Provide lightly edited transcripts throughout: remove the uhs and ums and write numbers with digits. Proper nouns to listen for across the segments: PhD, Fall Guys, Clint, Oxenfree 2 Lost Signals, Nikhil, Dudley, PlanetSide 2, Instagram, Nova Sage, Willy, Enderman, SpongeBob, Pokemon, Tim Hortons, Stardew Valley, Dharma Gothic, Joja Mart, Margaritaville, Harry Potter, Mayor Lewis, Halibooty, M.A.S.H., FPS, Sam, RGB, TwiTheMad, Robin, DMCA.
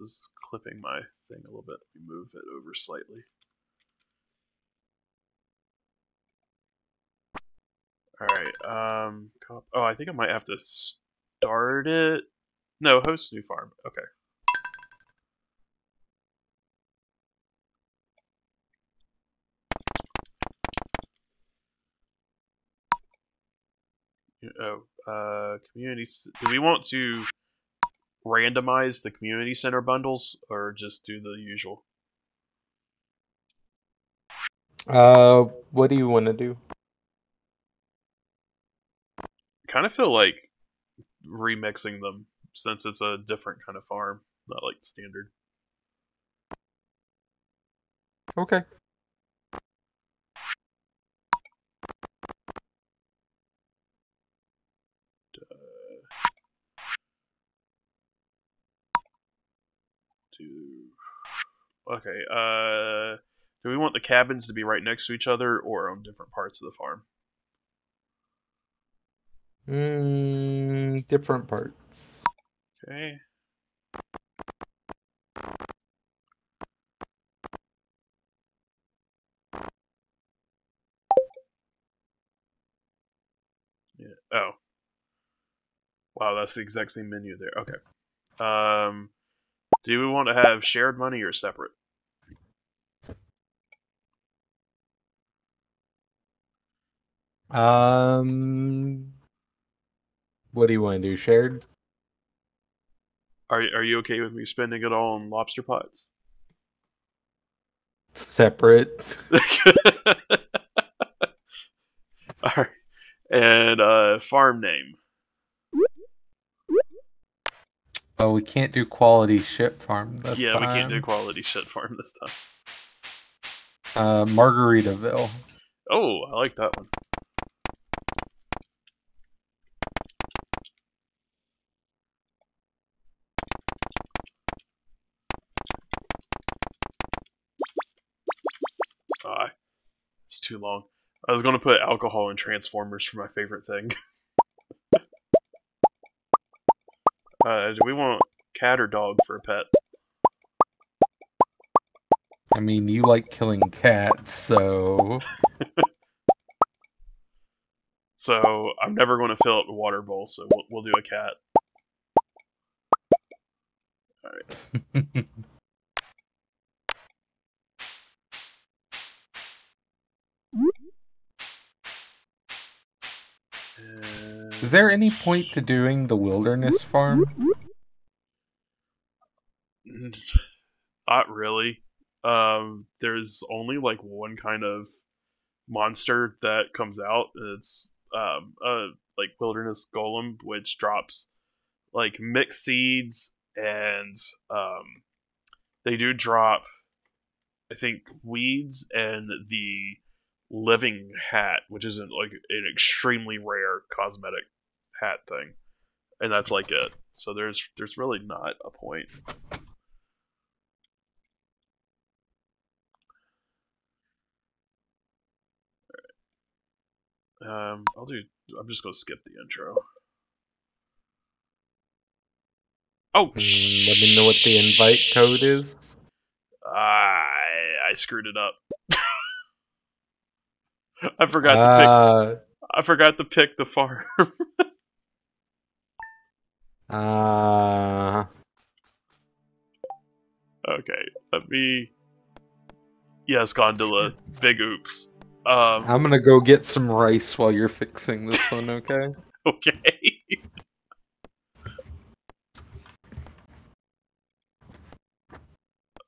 this is clipping my thing a little bit. Let me move it over slightly. Alright, oh, I think I might have to start it. No, host new farm. Okay. Oh, communities. Do we want to randomize the community center bundles or just do the usual? What do you want to do? I kind of feel like remixing them since it's a different kind of farm, not like standard. Okay. Okay, do we want the cabins to be right next to each other or on different parts of the farm? Different parts. Okay. Yeah. Oh. Wow, that's the exact same menu there. Okay. Do we want to have shared money or separate? What do you want to do? Shared? Are you okay with me spending it all on lobster pots? Separate. All right. And farm name. Oh, we can't do quality shit farm this time. Yeah, we can't do quality shit farm this time. Margaritaville. Oh, I like that one. It's too long. I was going to put alcohol in Transformers for my favorite thing. Do we want cat or dog for a pet? I mean, you like killing cats, so... So, I'm never going to fill up the water bowl, so we'll do a cat. Alright. Is there any point to doing the wilderness farm? Not really. There's only like one kind of monster that comes out. It's a like wilderness golem, which drops like mixed seeds, and they do drop, I think, weeds and the living hat, which isn't like an extremely rare cosmetic hat thing, and that's like it. So there's really not a point. All right. I'm just gonna skip the intro. Oh, let me know what the invite code is. I screwed it up. I forgot to pick the farm. Okay, let me... Yes, Gondola. Big oops. I'm gonna go get some rice while you're fixing this one, okay? Okay.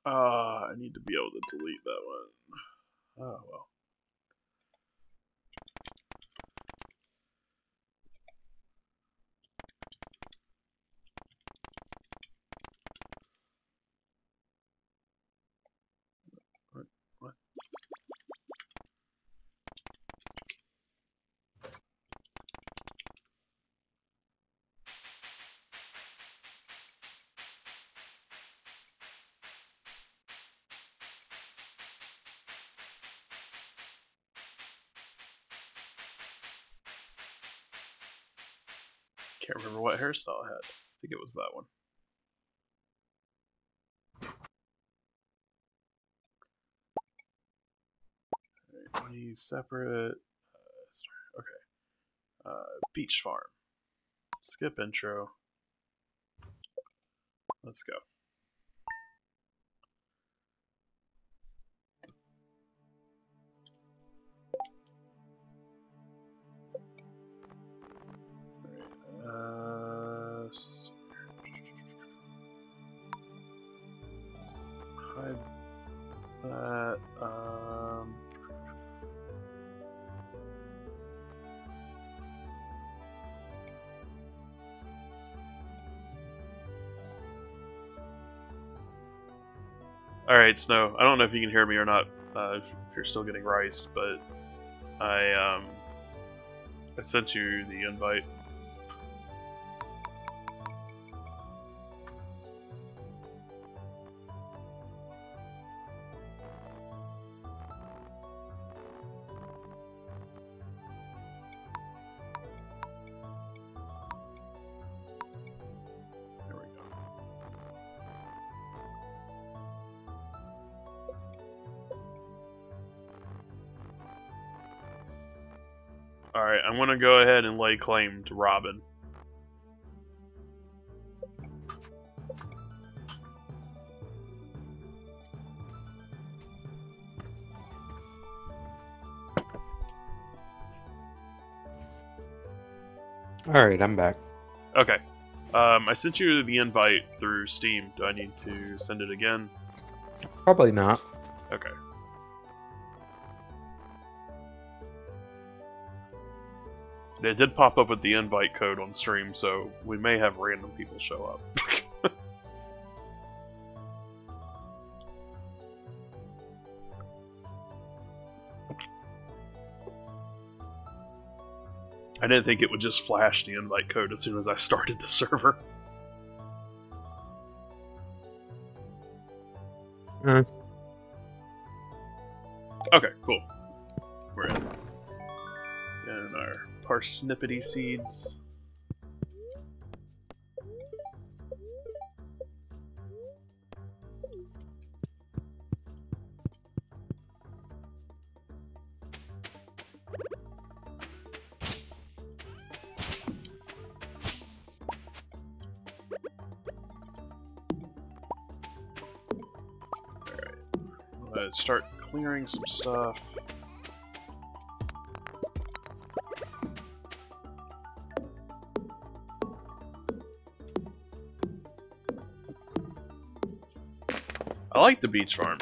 I need to be able to delete that one. Oh, well. Can't remember what hairstyle I had. I think it was that one. Valley, separate. Okay. Beach Farm. Skip intro. Let's go. Hide that. All right, Snow. I don't know if you can hear me or not. If you're still getting rice, but I sent you the invite. Alright, I'm gonna go ahead and lay claim to Robin. Alright, I'm back. Okay. I sent you the invite through Steam. Do I need to send it again? Probably not. Okay. It did pop up with the invite code on stream, so we may have random people show up. I didn't think it would just flash the invite code as soon as I started the server. Mm. Okay, cool. We're in. And our parsnippity seeds. All right, let's start clearing some stuff. I like the beach farm.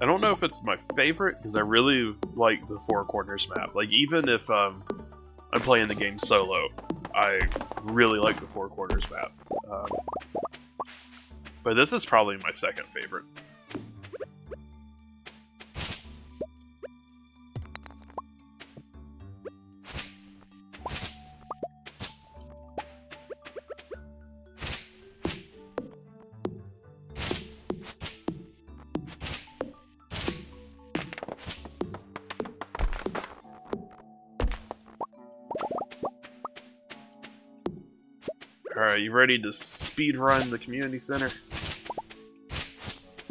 I don't know if it's my favorite, because I really like the Four Corners map. Like, even if I'm playing the game solo, I really like the Four Corners map. But this is probably my second favorite. Alright, you ready to speedrun the community center?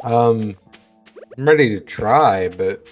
I'm ready to try, but...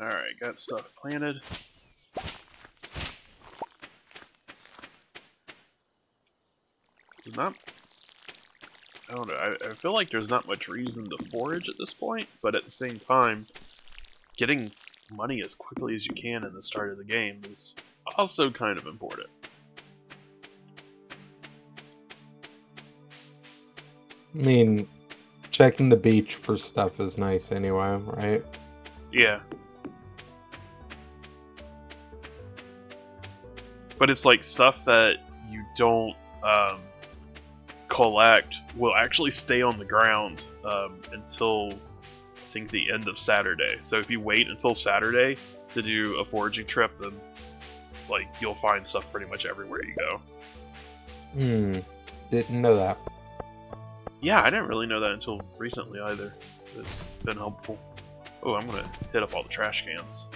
Alright, got stuff planted. There's not... I don't know, I feel like there's not much reason to forage at this point, but at the same time, getting money as quickly as you can in the start of the game is also kind of important. I mean... Checking the beach for stuff is nice anyway, right? Yeah. But it's like stuff that you don't collect will actually stay on the ground until I think the end of Saturday. So if you wait until Saturday to do a foraging trip, then like you'll find stuff pretty much everywhere you go. Hmm. Didn't know that. Yeah, I didn't really know that until recently either. It's been helpful. Oh, I'm gonna hit up all the trash cans.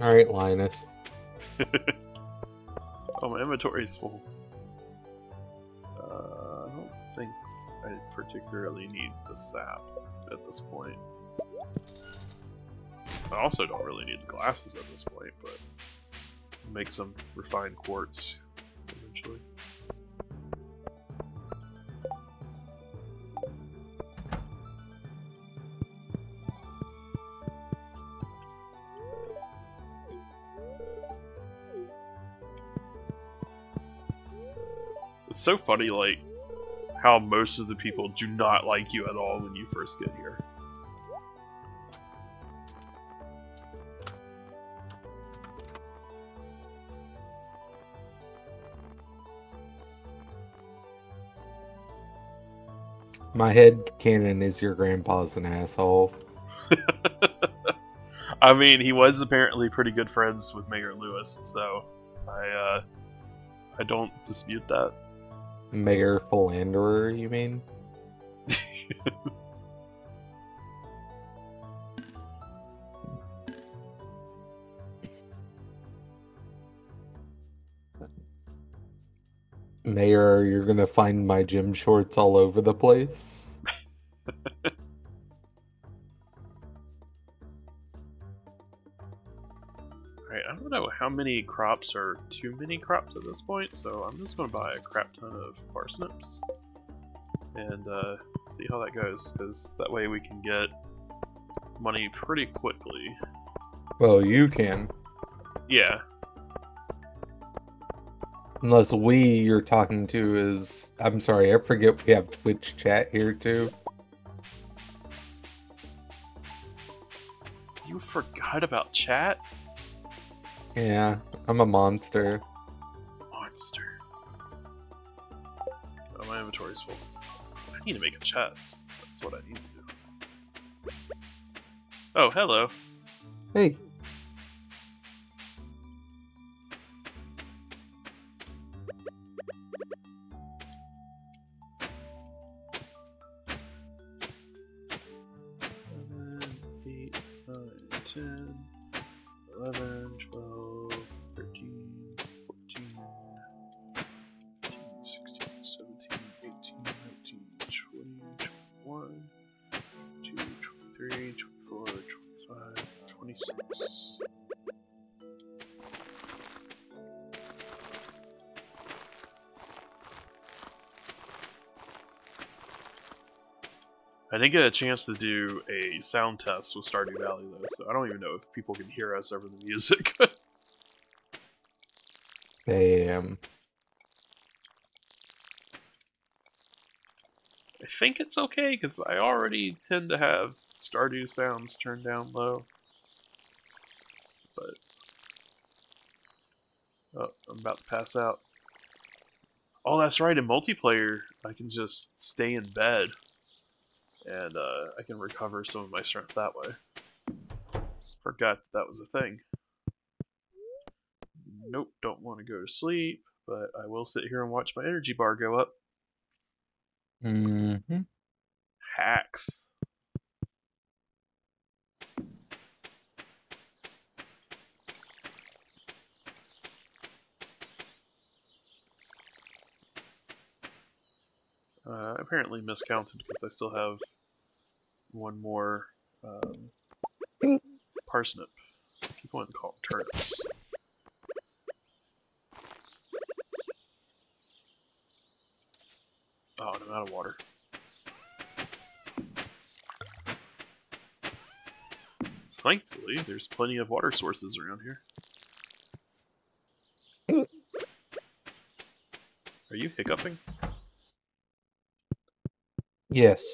Alright, Linus. Oh, my inventory's full. I don't think I particularly need the sap at this point. I also don't really need the glasses at this point, but I'll make some refined quartz eventually. It's so funny, like, how most of the people do not like you at all when you first get here. My head cannon is your grandpa's an asshole. I mean, he was apparently pretty good friends with Mayor Lewis, so I don't dispute that. Mayor Philanderer, you mean? Mayor, you're gonna find my gym shorts all over the place. I don't know how many crops are too many crops at this point, so I'm just going to buy a crap ton of parsnips and see how that goes, because that way we can get money pretty quickly. Well, you can. Yeah. Unless we you're talking to is... I'm sorry, I forget we have Twitch chat here too. You forgot about chat? Yeah, I'm a monster. Monster. Oh, my inventory's full. I need to make a chest. That's what I need to do. Oh, hello. Hey. I didn't get a chance to do a sound test with Stardew Valley though, so I don't even know if people can hear us over the music. Damn. I think it's okay, because I already tend to have Stardew sounds turned down low. But... oh, I'm about to pass out. Oh, that's right, in multiplayer, I can just stay in bed. And I can recover some of my strength that way. Forgot that was a thing. Nope, don't want to go to sleep, but I will sit here and watch my energy bar go up. Mm-hmm. Hacks. Apparently miscounted because I still have one more parsnip. I keep wanting to call them turnips. Oh, and I'm out of water. Thankfully, there's plenty of water sources around here. Are you hiccuping? Yes.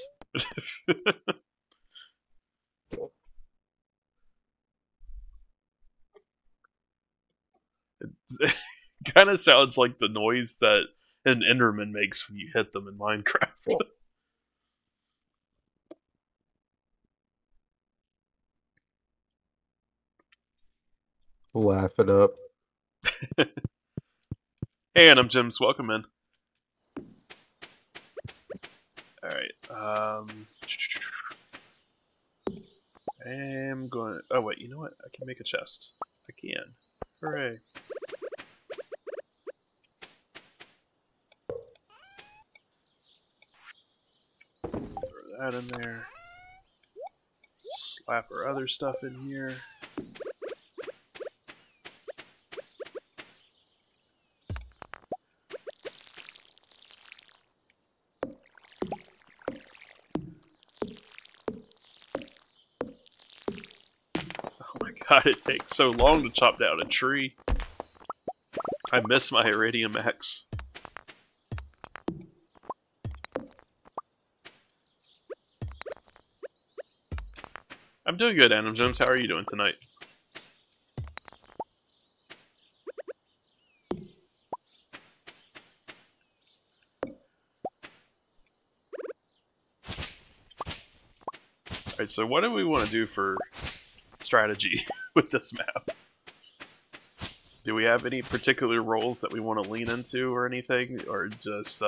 It kind of sounds like the noise that an Enderman makes when you hit them in Minecraft. Yeah. Laugh it up. Hey, and I'm Jims. Welcome in. Alright. I'm going to... Oh, wait. You know what? I can make a chest. I can. Hooray. Throw that in there. Slap our other stuff in here. God, it takes so long to chop down a tree. I miss my Iridium axe. I'm doing good, Adam Jones. How are you doing tonight? Alright, so what do we want to do for strategy with this map? Do we have any particular roles that we want to lean into or anything, or just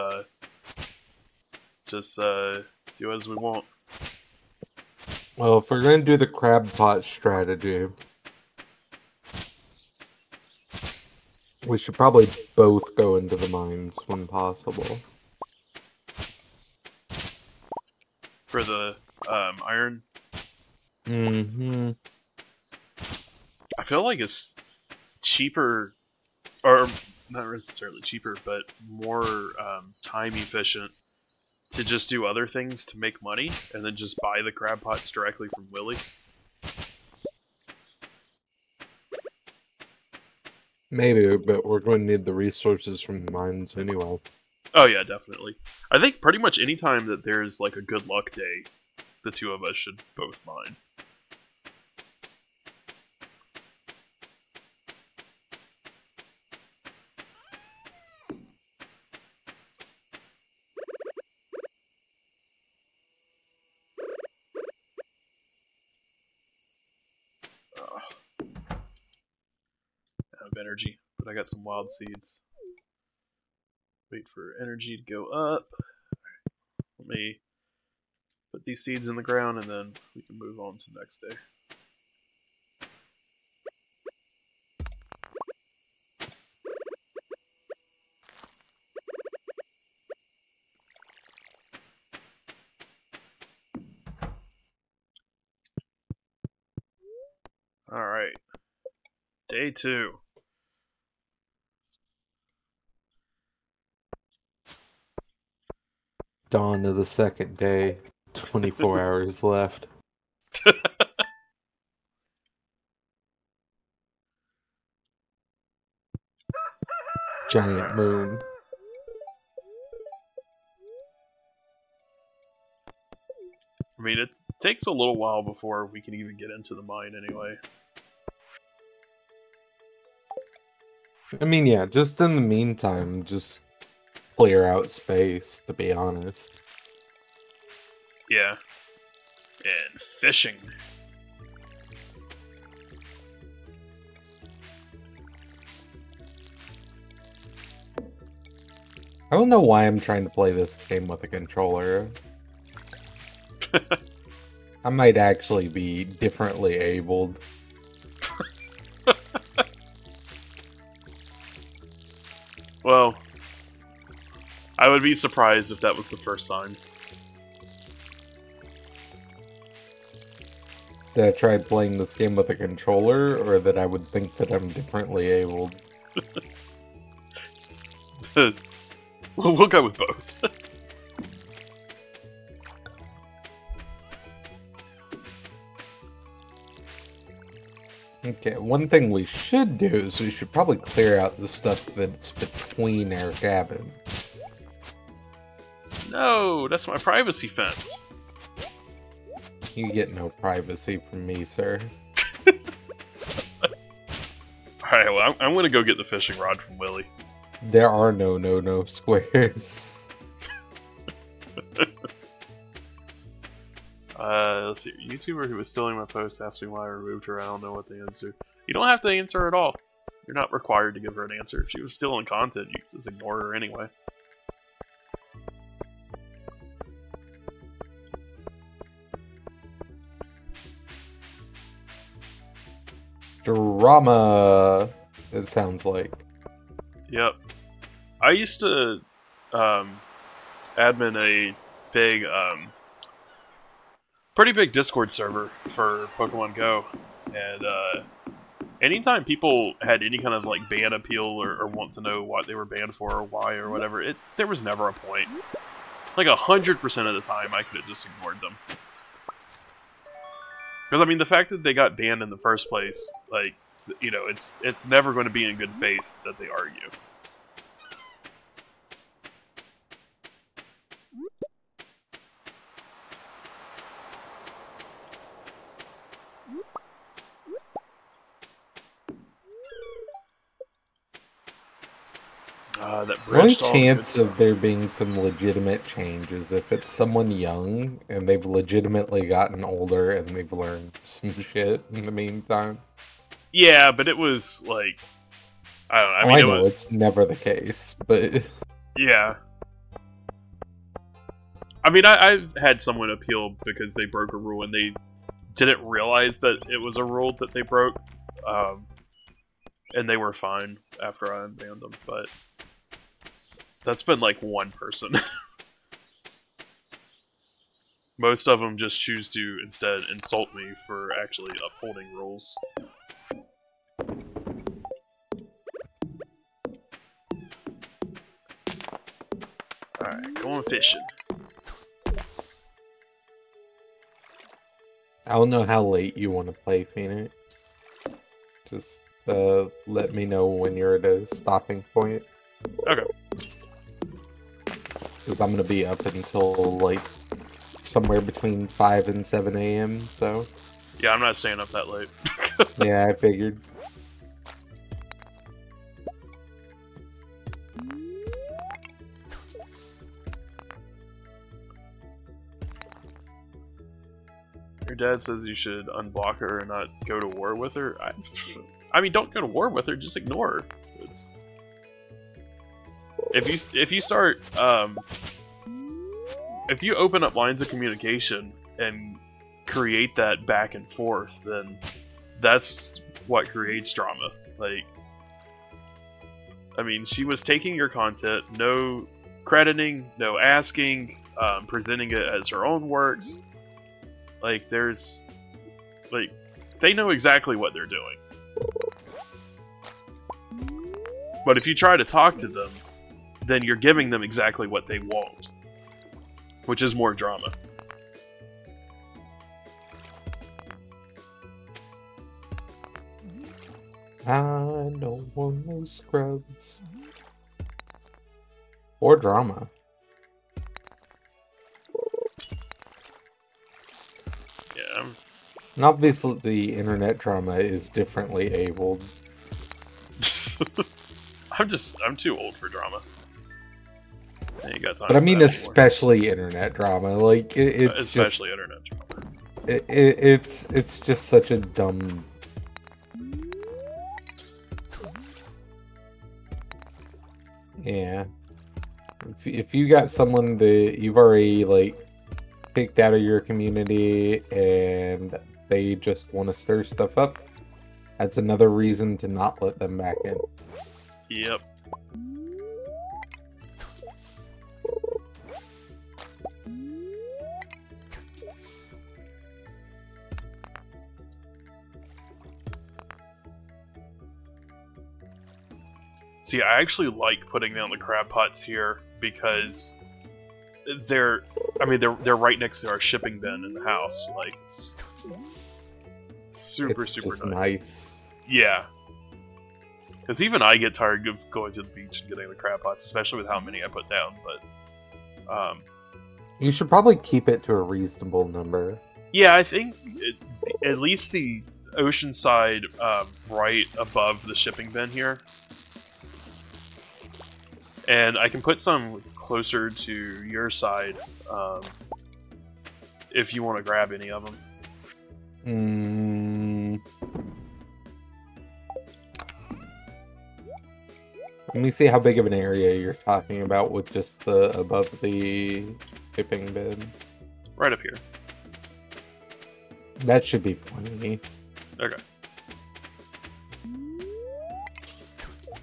do as we want? Well, if we're going to do the crab pot strategy, we should probably both go into the mines when possible. For the iron? Mm-hmm. I feel like it's cheaper, or not necessarily cheaper, but more time efficient to just do other things to make money and then just buy the crab pots directly from Willy. Maybe, but we're going to need the resources from the mines anyway. Oh yeah, definitely. I think pretty much any time that there's like a good luck day, the two of us should both mine. Energy, but I got some wild seeds. Wait for energy to go up. Let me put these seeds in the ground and then we can move on to next day. Alright. Day two. Dawn of the second day. 24 hours left. Giant moon. I mean, it takes a little while before we can even get into the mine anyway. I mean, yeah, just in the meantime, just clear out space, to be honest. Yeah. And fishing. I don't know why I'm trying to play this game with a controller. I might actually be differently abled. Well... I would be surprised if that was the first sign. Did I try playing this game with a controller, or that I would think that I'm differently abled? We'll go with both. Okay, one thing we should do is we should probably clear out the stuff that's between our cabins. No, that's my privacy fence. You get no privacy from me, sir. Alright, well, I'm gonna go get the fishing rod from Willy. There are no squares. Let's see. A YouTuber who was stealing my post asked me why I removed her. I don't know what the answer. You don't have to answer at all. You're not required to give her an answer. If she was stealing content, you just ignore her anyway. Drama, it sounds like. Yep. I used to admin a big, pretty big Discord server for Pokemon Go, and anytime people had any kind of like ban appeal or want to know what they were banned for or why or whatever, there was never a point. Like 100% of the time, I could have just ignored them. Because I mean, the fact that they got banned in the first place, like, you know, it's never going to be in good faith that they argue. One chance of there being some legitimate changes if it's someone young and they've legitimately gotten older and they've learned some shit in the meantime. Yeah, but it was like, I don't know. I mean, I know it's never the case, but yeah. I mean, I've had someone appeal because they broke a rule and they didn't realize that it was a rule that they broke, and they were fine after I unbanned them, but. That's been like one person. Most of them just choose to instead insult me for actually upholding rules. Alright, going fishing. I don't know how late you want to play, Phoenix. Just let me know when you're at a stopping point. Okay. Because I'm going to be up until, like, somewhere between 5 and 7 a.m., so... Yeah, I'm not staying up that late. Yeah, I figured. Your dad says you should unblock her and not go to war with her. I mean, don't go to war with her, just ignore her. It's... If you start if you open up lines of communication and create that back and forth, then that's what creates drama. Like, I mean, she was taking your content, no crediting, no asking, presenting it as her own works. Like, there's like, they know exactly what they're doing. But if you try to talk to them, then you're giving them exactly what they want, which is more drama. I don't want no scrubs. Or drama. Yeah. And obviously the internet drama is differently abled. I'm too old for drama. But I mean, especially internet drama. Like, it's especially just, internet drama. It's just such a dumb. Yeah. If you got someone that you've already like picked out of your community and they just want to stir stuff up, that's another reason to not let them back in. Yep. See, I actually like putting down the crab pots here because they're right next to our shipping bin in the house. Like, it's super just nice. Yeah. Because even I get tired of going to the beach and getting the crab pots, especially with how many I put down, but You should probably keep it to a reasonable number. Yeah, I think at least the Oceanside right above the shipping bin here. And I can put some closer to your side if you want to grab any of them. Let me see how big of an area you're talking about with just the above the shipping bin. Right up here. That should be plenty. Okay.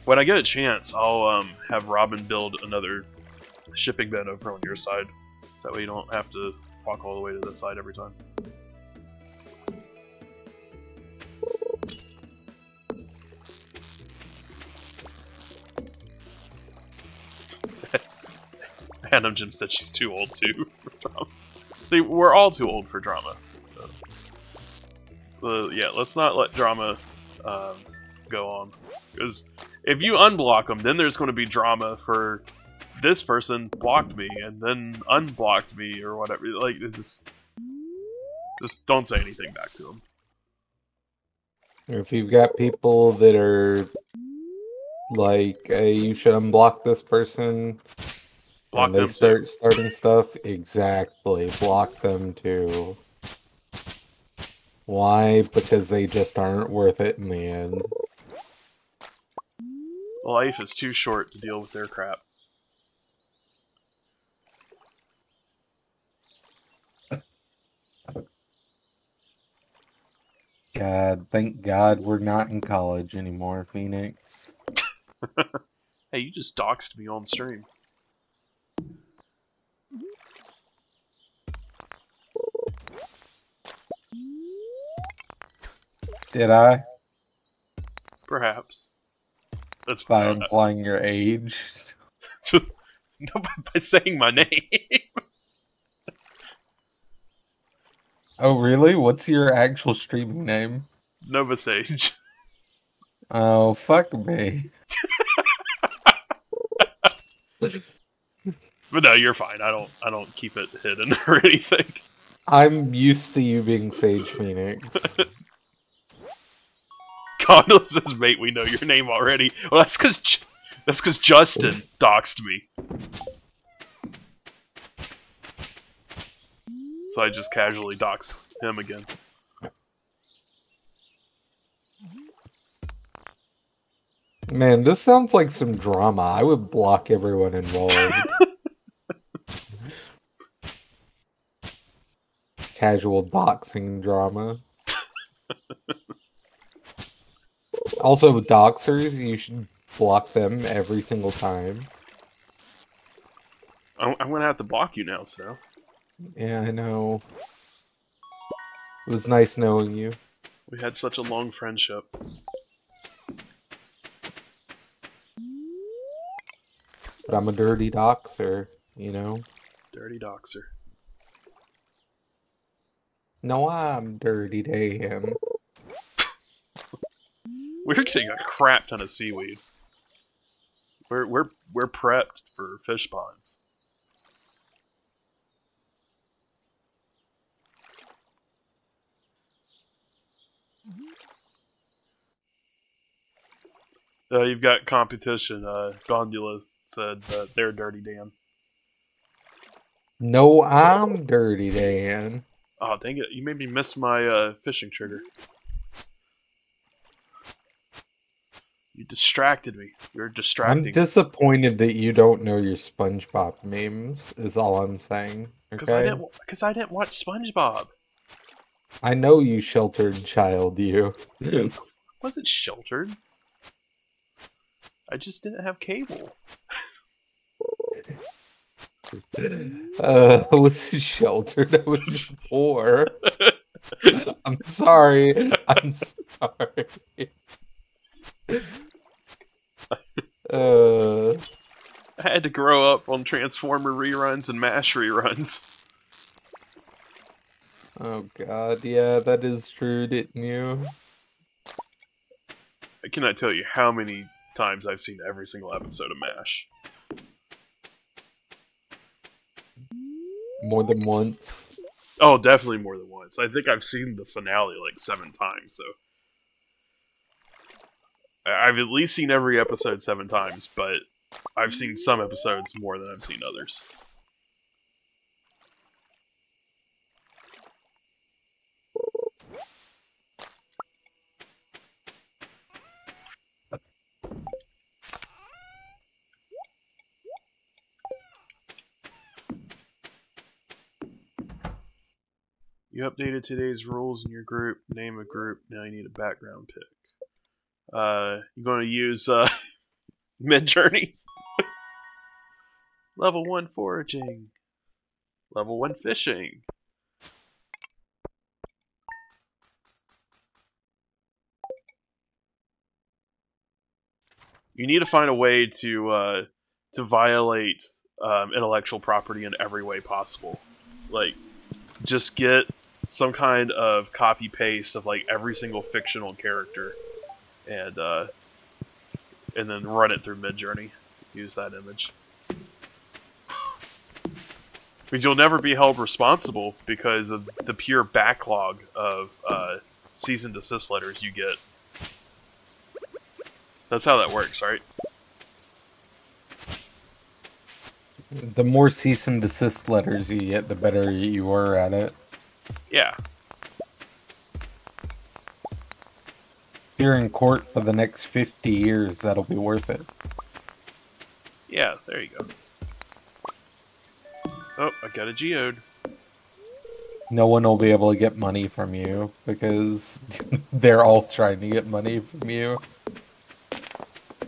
When I get a chance, I'll have Robin build another shipping bin over on your side. So that way you don't have to walk all the way to this side every time. Phantom Jim said she's too old too for drama. See, we're all too old for drama. So. So yeah, let's not let drama go on. Because if you unblock them, then there's going to be drama for this person blocked me and then unblocked me or whatever. Like, it's just don't say anything back to them. If you've got people that are like, hey, you should unblock this person, block and they start starting stuff, exactly. Block them too. Why? Because they just aren't worth it in the end. Life is too short to deal with their crap. God, thank God we're not in college anymore, Phoenix. Hey, you just doxed me on stream. Did I? Perhaps. That's by implying your age. No, by saying my name. Oh, really? What's your actual streaming name? Nova Sage. Oh, fuck me. But no, you're fine. I don't keep it hidden or anything. I'm used to you being Sage Phoenix. Gondola says, mate, we know your name already. Well, that's because Justin doxed me. So I just casually dox him again. Man, this sounds like some drama. I would block everyone involved. Casual doxing drama. Also, with doxers, you should block them every single time. I'm gonna have to block you now, so. Yeah, I know. It was nice knowing you. We had such a long friendship. But I'm a dirty doxer, you know? Dirty doxer. No, I'm dirty to him. We're getting a crap ton of seaweed. We're prepped for fish ponds. You've got competition. Gondola said they're dirty Dan. No, I'm dirty Dan. Oh dang it! You made me miss my fishing trigger. You distracted me. You're distracting. I'm disappointed that you don't know your SpongeBob memes, is all I'm saying. Because okay? I didn't watch SpongeBob. I know you sheltered child, you. I wasn't sheltered. I just didn't have cable. I wasn't sheltered. I was just poor. I'm sorry. I'm sorry. I had to grow up on Transformer reruns and M.A.S.H. reruns. Oh god, yeah, that is true, didn't you? I cannot tell you how many times I've seen every single episode of M.A.S.H. more than once? Oh, definitely more than once. I think I've seen the finale like 7 times, so... I've at least seen every episode 7 times, but I've seen some episodes more than I've seen others. You updated today's rules in your group. Name a group. Now you need a background pick. You're going to use Midjourney. Level 1 foraging. Level 1 fishing. You need to find a way to violate intellectual property in every way possible. Like, just get some kind of copy paste of like every single fictional character, and then run it through Midjourney. Use that image, because you'll never be held responsible because of the pure backlog of cease and desist letters you get. That's how that works, right? The more cease and desist letters you get, the better you are at it. Yeah. If you're in court for the next 50 years, that'll be worth it. Yeah, there you go. Oh, I got a geode. No one will be able to get money from you, because they're all trying to get money from you.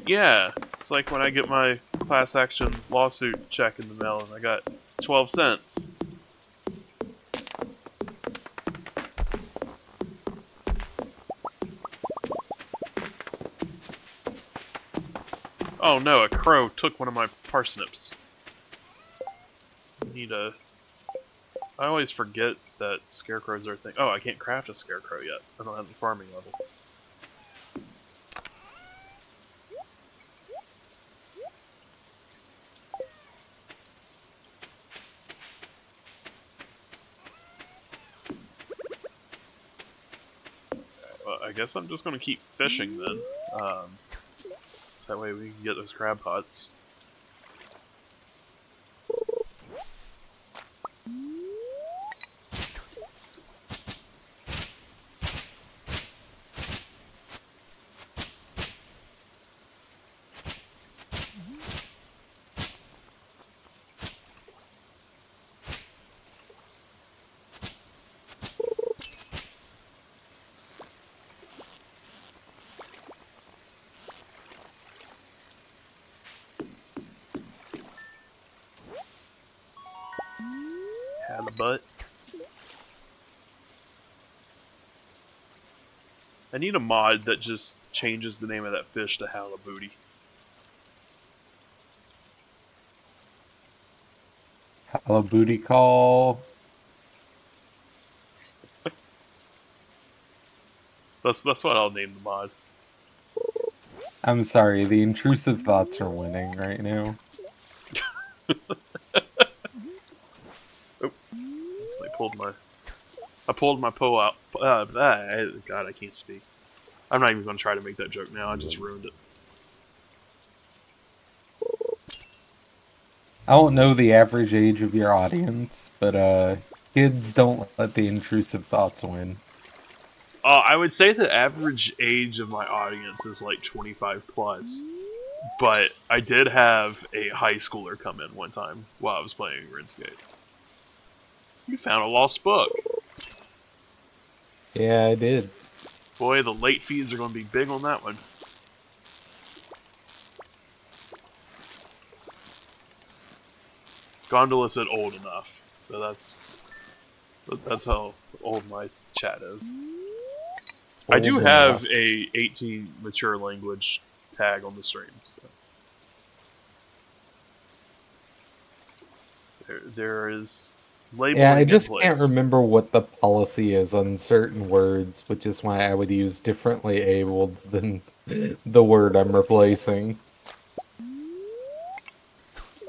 Yeah, it's like when I get my class action lawsuit check in the mail and I got 12 cents. Oh no, a crow took one of my parsnips. I always forget that scarecrows are a thing. Oh, I can't craft a scarecrow yet. I don't have the farming level. I guess I'm just going to keep fishing then, that way we can get those crab pots. I need a mod that just changes the name of that fish to Halibooty. Halibooty call. That's what I'll name the mod. I'm sorry, the intrusive thoughts are winning right now. Oh, I pulled my pole out. God, I can't speak. I'm not even going to try to make that joke now. I just ruined it. I don't know the average age of your audience, but kids don't let the intrusive thoughts win. I would say the average age of my audience is like 25 plus, but I did have a high schooler come in one time while I was playing RuneScape. You found a lost book. Yeah, I did. Boy, the late fees are going to be big on that one. Gondola said old enough, so that's how old my chat is. I do have a 18 mature language tag on the stream, so there is. Yeah, I just can't remember what the policy is on certain words, which is why I would use differently abled than the word I'm replacing.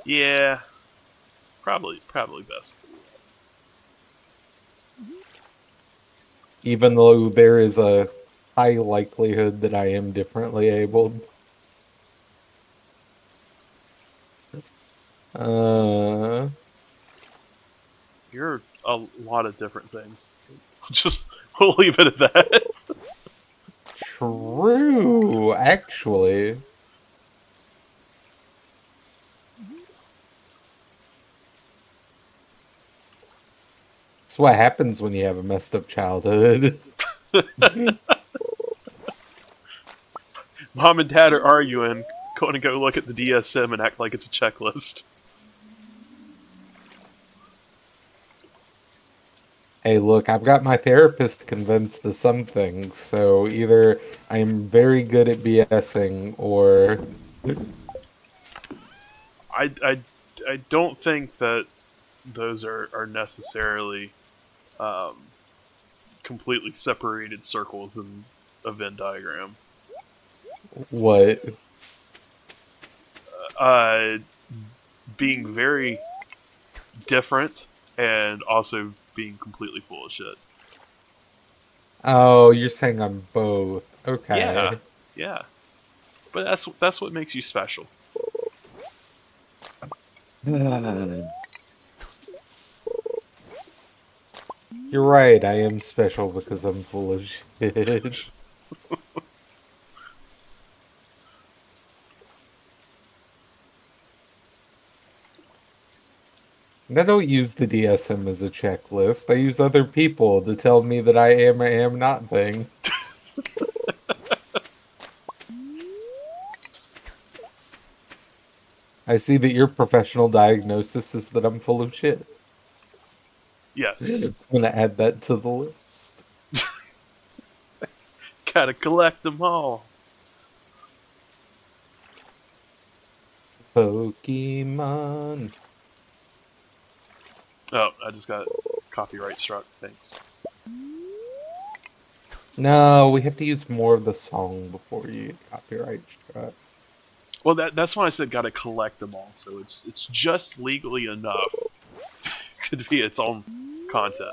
Yeah, probably best. even though there is a high likelihood that I am differently abled. You're a lot of different things. Just, we'll leave it at that. True, actually. That's what happens when you have a messed up childhood. Mom and Dad are arguing. Going to go look at the DSM and act like it's a checklist. Hey, look, I've got my therapist convinced of some things, so either I'm very good at BSing, or... I don't think that those are necessarily completely separated circles in a Venn diagram. What? Being very different and also being completely full of shit. Oh, you're saying I'm both. Okay. Yeah, yeah. But that's what makes you special. You're right, I am special because I'm full of shit. I don't use the DSM as a checklist. I use other people to tell me that I am or am not things. I see that your professional diagnosis is that I'm full of shit. Yes. I'm going to add that to the list. Gotta collect them all. Pokemon... Oh, I just got copyright struck. Thanks. No, we have to use more of the song before you get copyright struck. Well, that's why I said gotta collect them all. So it's just legally enough to be its own content.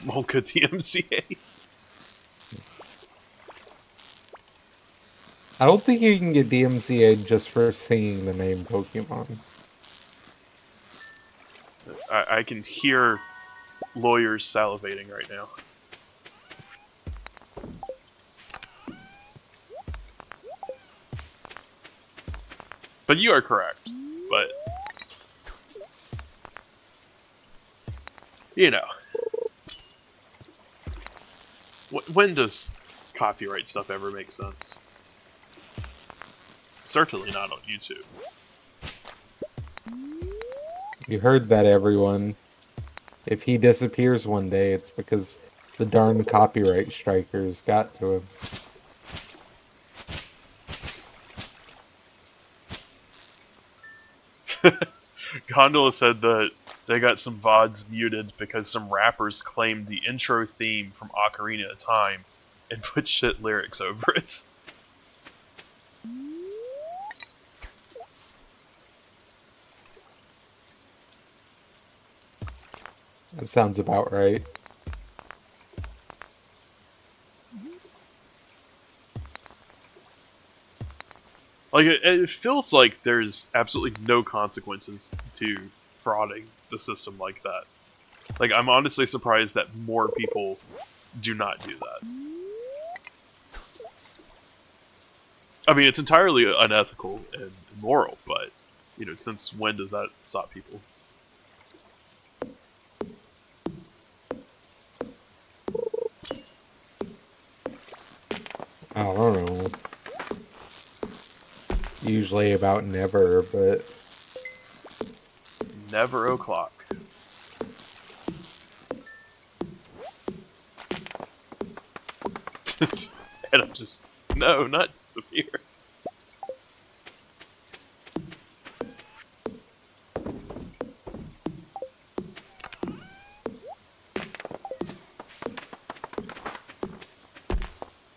Monka DMCA. I don't think you can get DMCA just for singing the name Pokemon. I can hear lawyers salivating right now. But you are correct. But... You know. When does copyright stuff ever make sense? Certainly not on YouTube. You heard that, everyone. If he disappears one day, it's because the darn copyright strikers got to him. Gondola said that they got some VODs muted because some rappers claimed the intro theme from Ocarina of Time and put shit lyrics over it. That sounds about right. Like, it feels like there's absolutely no consequences to frauding the system like that. Like, I'm honestly surprised that more people do not do that. I mean, it's entirely unethical and immoral, but, you know, since when does that stop people? I don't know. Usually about never, but... Never o'clock. And I'm just... No, not disappear.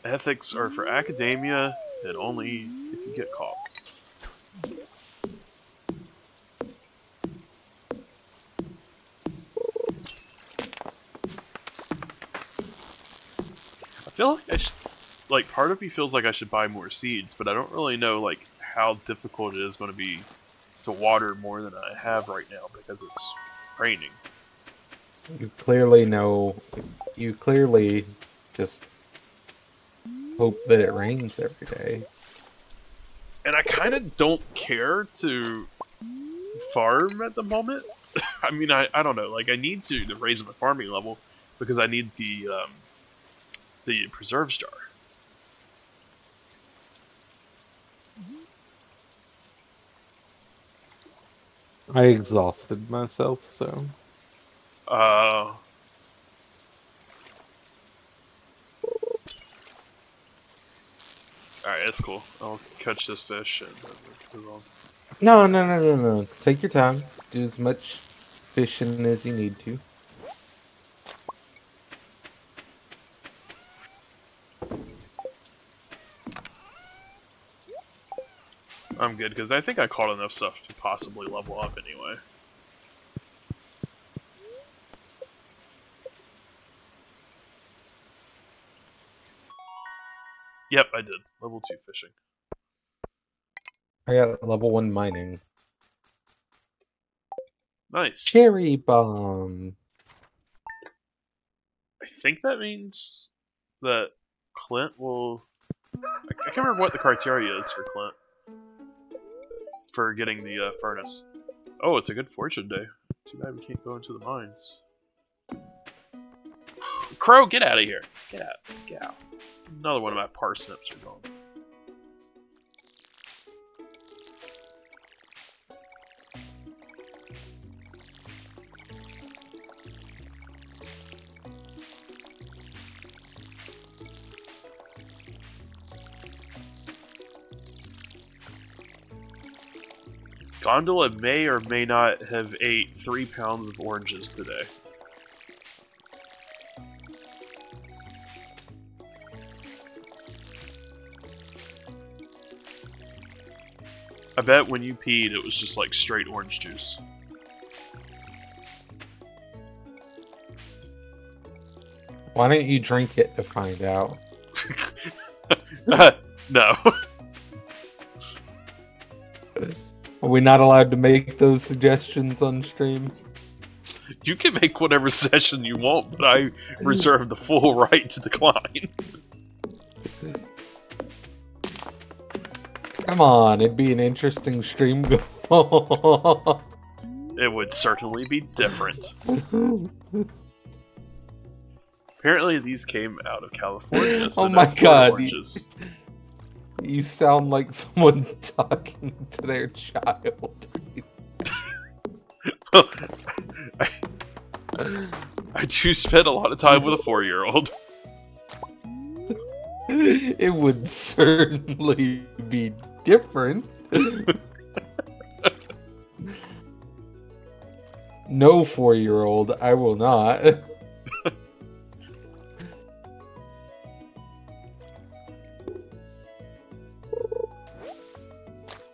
Ethics are for academia, and only if you get caught. I feel like I should, like, part of me feels like I should buy more seeds, but I don't really know, like, how difficult it is going to be to water more than I have right now because it's raining. You clearly know, you clearly just hope that it rains every day. And I kind of don't care to farm at the moment. I mean, I don't know, like, I need to raise my farming level because I need the preserve star. I exhausted myself, so... Alright, that's cool. I'll catch this fish and move on. No. Take your time. Do as much fishing as you need to. I'm good, because I think I caught enough stuff to possibly level up anyway. Yep, I did. Level 2 fishing. I got level 1 mining. Nice. Cherry bomb. I think that means that Clint will... I can't remember what the criteria is for Clint. For getting the furnace. Oh, it's a good fortune day. Too bad we can't go into the mines. Crow, get out of here! Get out. Get out. Another one of my parsnips are gone. Gondola may or may not have ate 3 pounds of oranges today. I bet when you peed, it was just like straight orange juice. Why don't you drink it to find out? No. Are we not allowed to make those suggestions on stream? You can make whatever suggestion you want, but I reserve the full right to decline. Come on, it'd be an interesting stream goal. It would certainly be different. Apparently these came out of California. So oh my god. You sound like someone talking to their child. Well, I do spend a lot of time with a 4-year-old. It would certainly be different. No 4-year-old, I will not.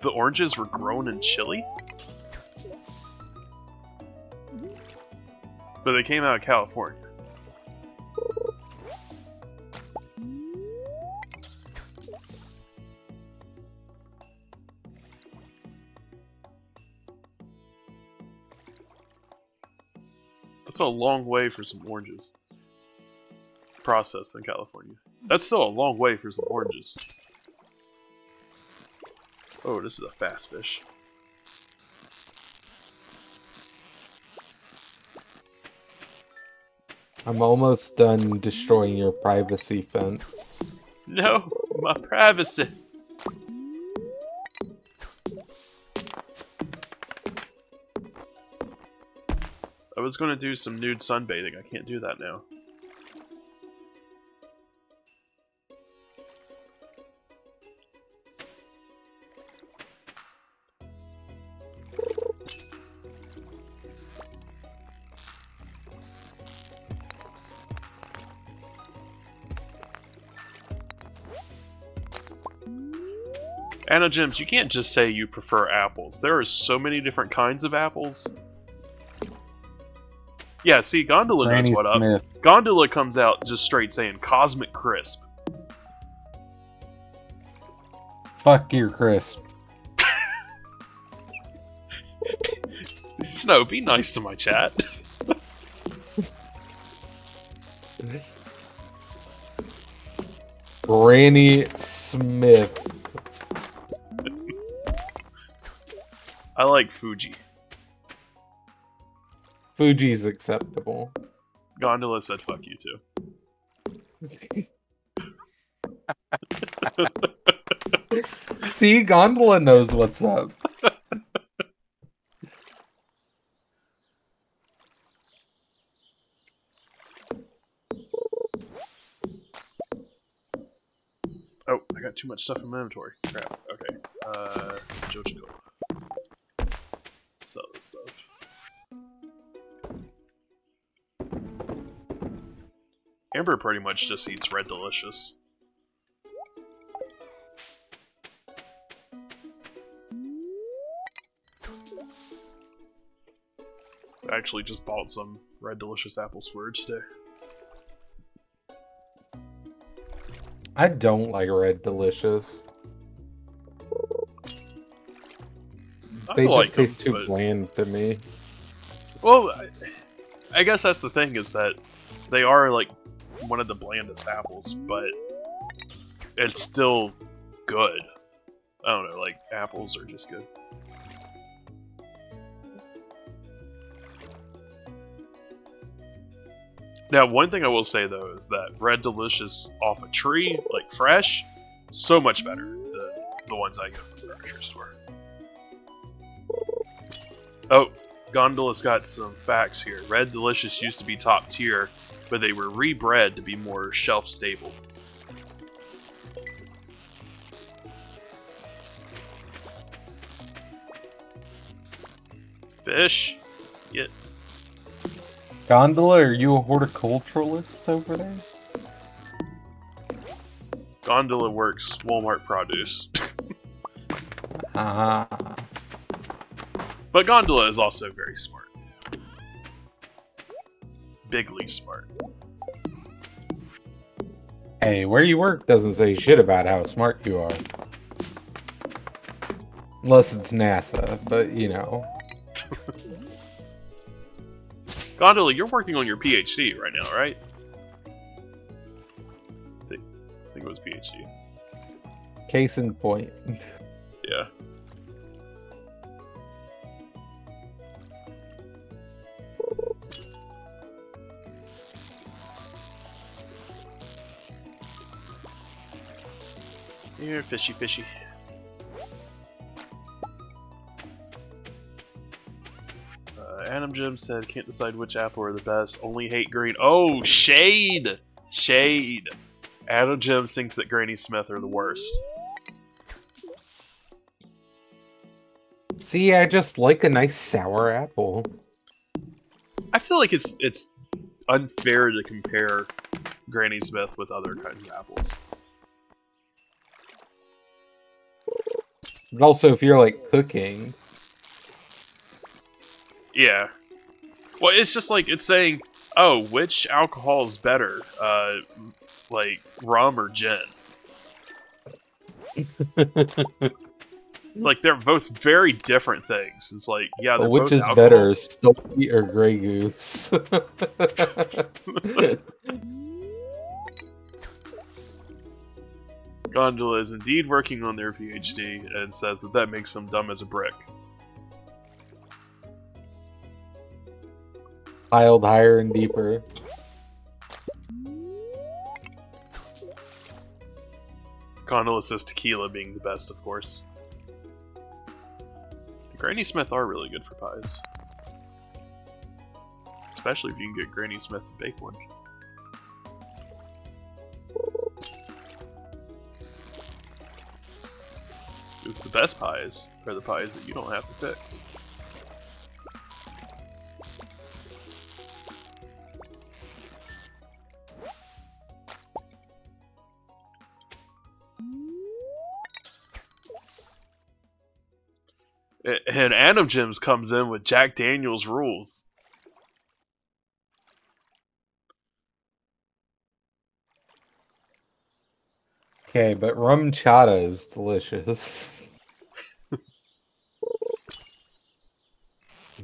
The oranges were grown in Chile? But they came out of California. That's a long way for some oranges. Processed in California. That's still a long way for some oranges. Oh, this is a fast fish. I'm almost done destroying your privacy fence. No, my privacy. I was going to do some nude sunbathing. I can't do that now. Anagems, you can't just say you prefer apples. There are so many different kinds of apples. Yeah, see, Gondola knows what up. Gondola comes out just straight saying Cosmic Crisp. Fuck your crisp. Snow, be nice to my chat. Granny Smith. I like Fuji. Fuji's acceptable. Gondola said fuck you too. See, Gondola knows what's up. Oh, I got too much stuff in my inventory. Crap. Okay. Jojo. Sell this stuff. Amber pretty much just eats Red Delicious. I actually just bought some Red Delicious apples for her today. I don't like Red Delicious. They just taste too bland to me. Well, I guess that's the thing, is that they are like one of the blandest apples, but it's still good. I don't know, like, apples are just good. Now, one thing I will say, though, is that Red Delicious off a tree, like fresh, so much better than the ones I get from the grocery store. Oh, Gondola's got some facts here. Red Delicious used to be top tier, but they were rebred to be more shelf-stable. Fish? Get... Gondola, are you a horticulturalist over there? Gondola works Walmart produce. But Gondola is also very smart. Bigly smart. Hey, where you work doesn't say shit about how smart you are. Unless it's NASA, but you know. Gondola, you're working on your PhD right now, right? I think it was PhD. Case in point. Yeah. You're fishy, fishy. Adam Jim said, can't decide which apple are the best, only hate green. Oh, shade! Shade! Adam Jim thinks that Granny Smith are the worst. See, I just like a nice sour apple. I feel like it's unfair to compare Granny Smith with other kinds of apples. But also, if you're, like, cooking... Yeah. Well, it's just like, it's saying, oh, which alcohol is better? Like, rum or gin? Like, they're both very different things. It's like, yeah, they're both alcohol. Better, Stokey or Grey Goose? Gondola is indeed working on their PhD and says that that makes them dumb as a brick. Piled higher and deeper. Gondola says tequila being the best, of course. The Granny Smith are really good for pies. Especially if you can get Granny Smith to bake one. Because the best pies are the pies that you don't have to fix. And Adam Jims comes in with Jack Daniels rules. Okay, but rum chata is delicious.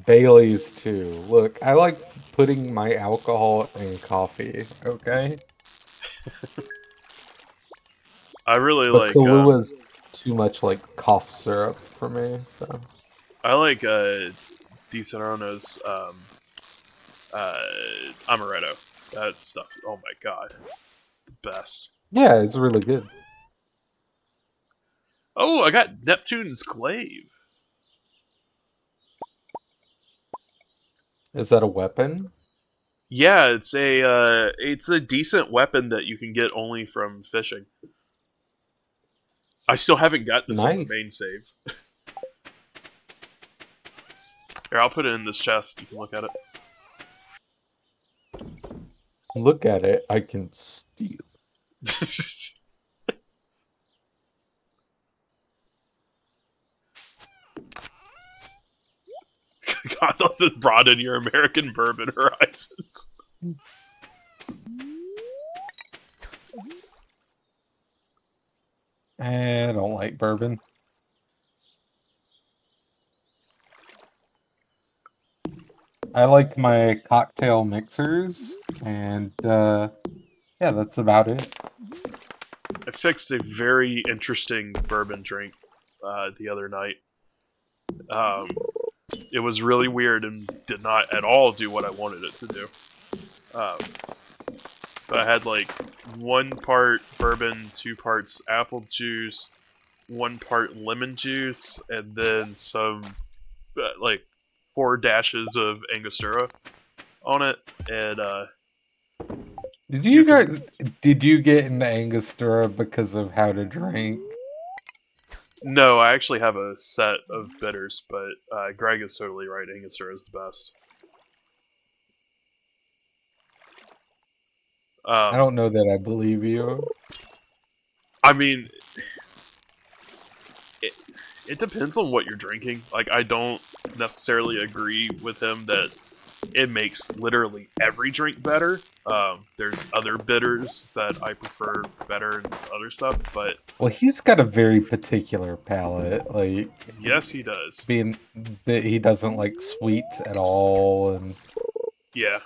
Bailey's too. Look, I like putting my alcohol in coffee, okay? I really but like Kahlúa's too much like cough syrup for me, so I like DiSerrano's amaretto. That stuff, oh my god. The best. Yeah, it's really good. Oh, I got Neptune's Glaive. Is that a weapon? Yeah, it's a decent weapon that you can get only from fishing. I still haven't got this on the main save. Here, I'll put it in this chest. You can look at it. Look at it. I can steal. God, those have broadened your American bourbon horizons. I don't like bourbon. I like my cocktail mixers, and yeah, that's about it. I fixed a very interesting bourbon drink the other night. It was really weird and did not at all do what I wanted it to do. But I had like 1 part bourbon, 2 parts apple juice, 1 part lemon juice, and then some like 4 dashes of Angostura on it. And did you guys get into Angostura because of how to drink? No, I actually have a set of bitters, but Greg is totally right. Angostura is the best. I don't know that I believe you. I mean, it depends on what you're drinking. Like, I don't necessarily agree with him that it makes literally every drink better. There's other bitters that I prefer better than other stuff, but... Well, he's got a very particular palate, like... Yes, he does. Being that he doesn't like sweets at all, and... Yeah.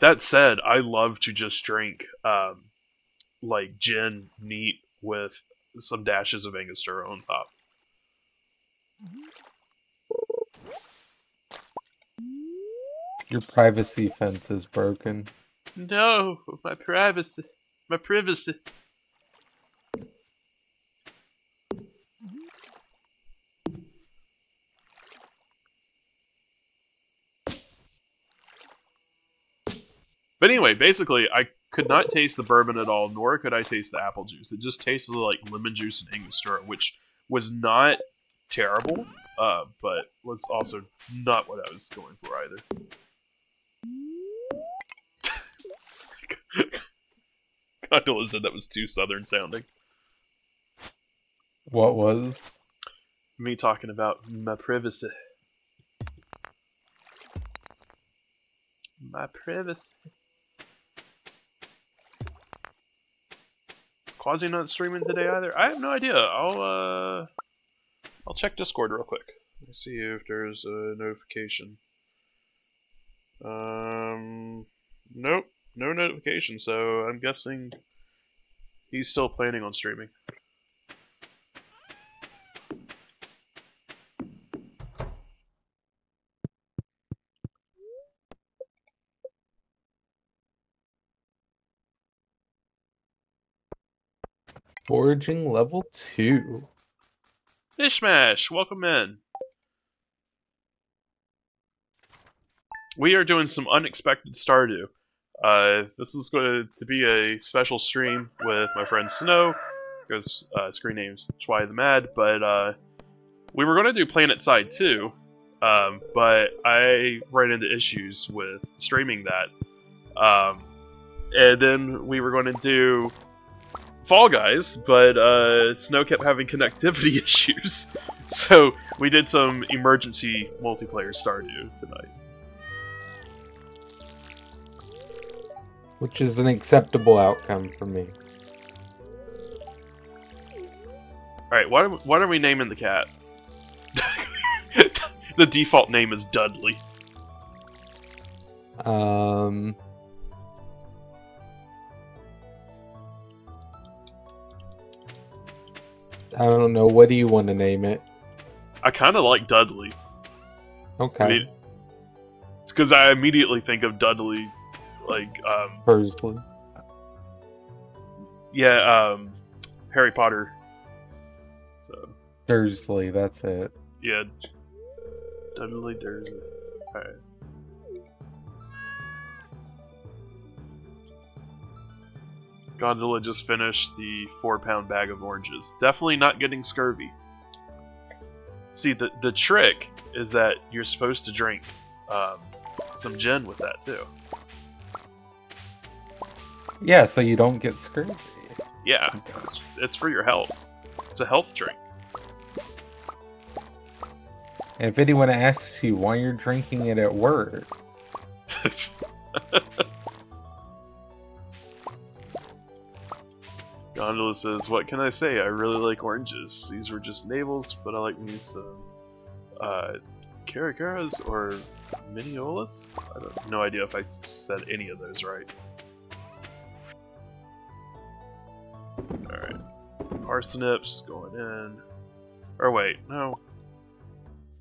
That said, I love to just drink, like, gin neat with some dashes of Angostura on top. Your privacy fence is broken. No, my privacy. But anyway, basically, I could not taste the bourbon at all, nor could I taste the apple juice. It just tasted like lemon juice and Angostura, which was not terrible, but was also not what I was going for either. Gondola said that was too southern sounding. What was? Me talking about my privacy. My privacy. Quasi not streaming today either? I have no idea. I'll check Discord real quick. Let me see if there's a notification. Nope. No notification, so I'm guessing he's still planning on streaming. Foraging level 2. Mishmash, welcome in. We are doing some unexpected Stardew. This is going to be a special stream with my friend Snow, because screen name's TwiTheMad, but we were going to do PlanetSide 2, but I ran into issues with streaming that. And then we were going to do Fall Guys, but Snow kept having connectivity issues, so we did some emergency multiplayer Stardew tonight. Which is an acceptable outcome for me. Alright, what are we naming the cat? The default name is Dudley. I don't know. What do you want to name it? I kind of like Dudley. Okay. I mean, it's because I immediately think of Dudley, like Dursley. Yeah, Harry Potter. So Dursley, that's it. Yeah, Dudley Dursley. All right. Gondola just finished the 4-pound bag of oranges. Definitely not getting scurvy. See, the trick is that you're supposed to drink some gin with that, too. Yeah, so you don't get scurvy. Yeah, it's for your health. It's a health drink. And if anyone asks you why you're drinking it at work... Gondola says, what can I say? I really like oranges. These were just navels, but I like me some caracaras or miniolas? I have no idea if I said any of those right. Alright. Parsnips going in. Or wait, no.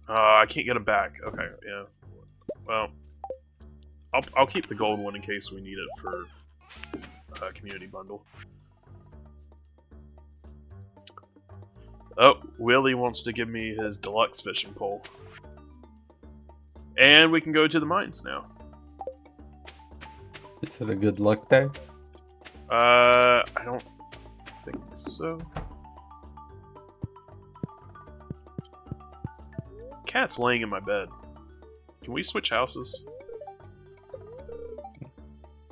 I can't get them back. Okay, yeah. Well, I'll keep the gold one in case we need it for community bundle. Oh, Willy wants to give me his deluxe fishing pole. And we can go to the mines now. Is it a good luck day? I don't think so. Cat's laying in my bed. Can we switch houses?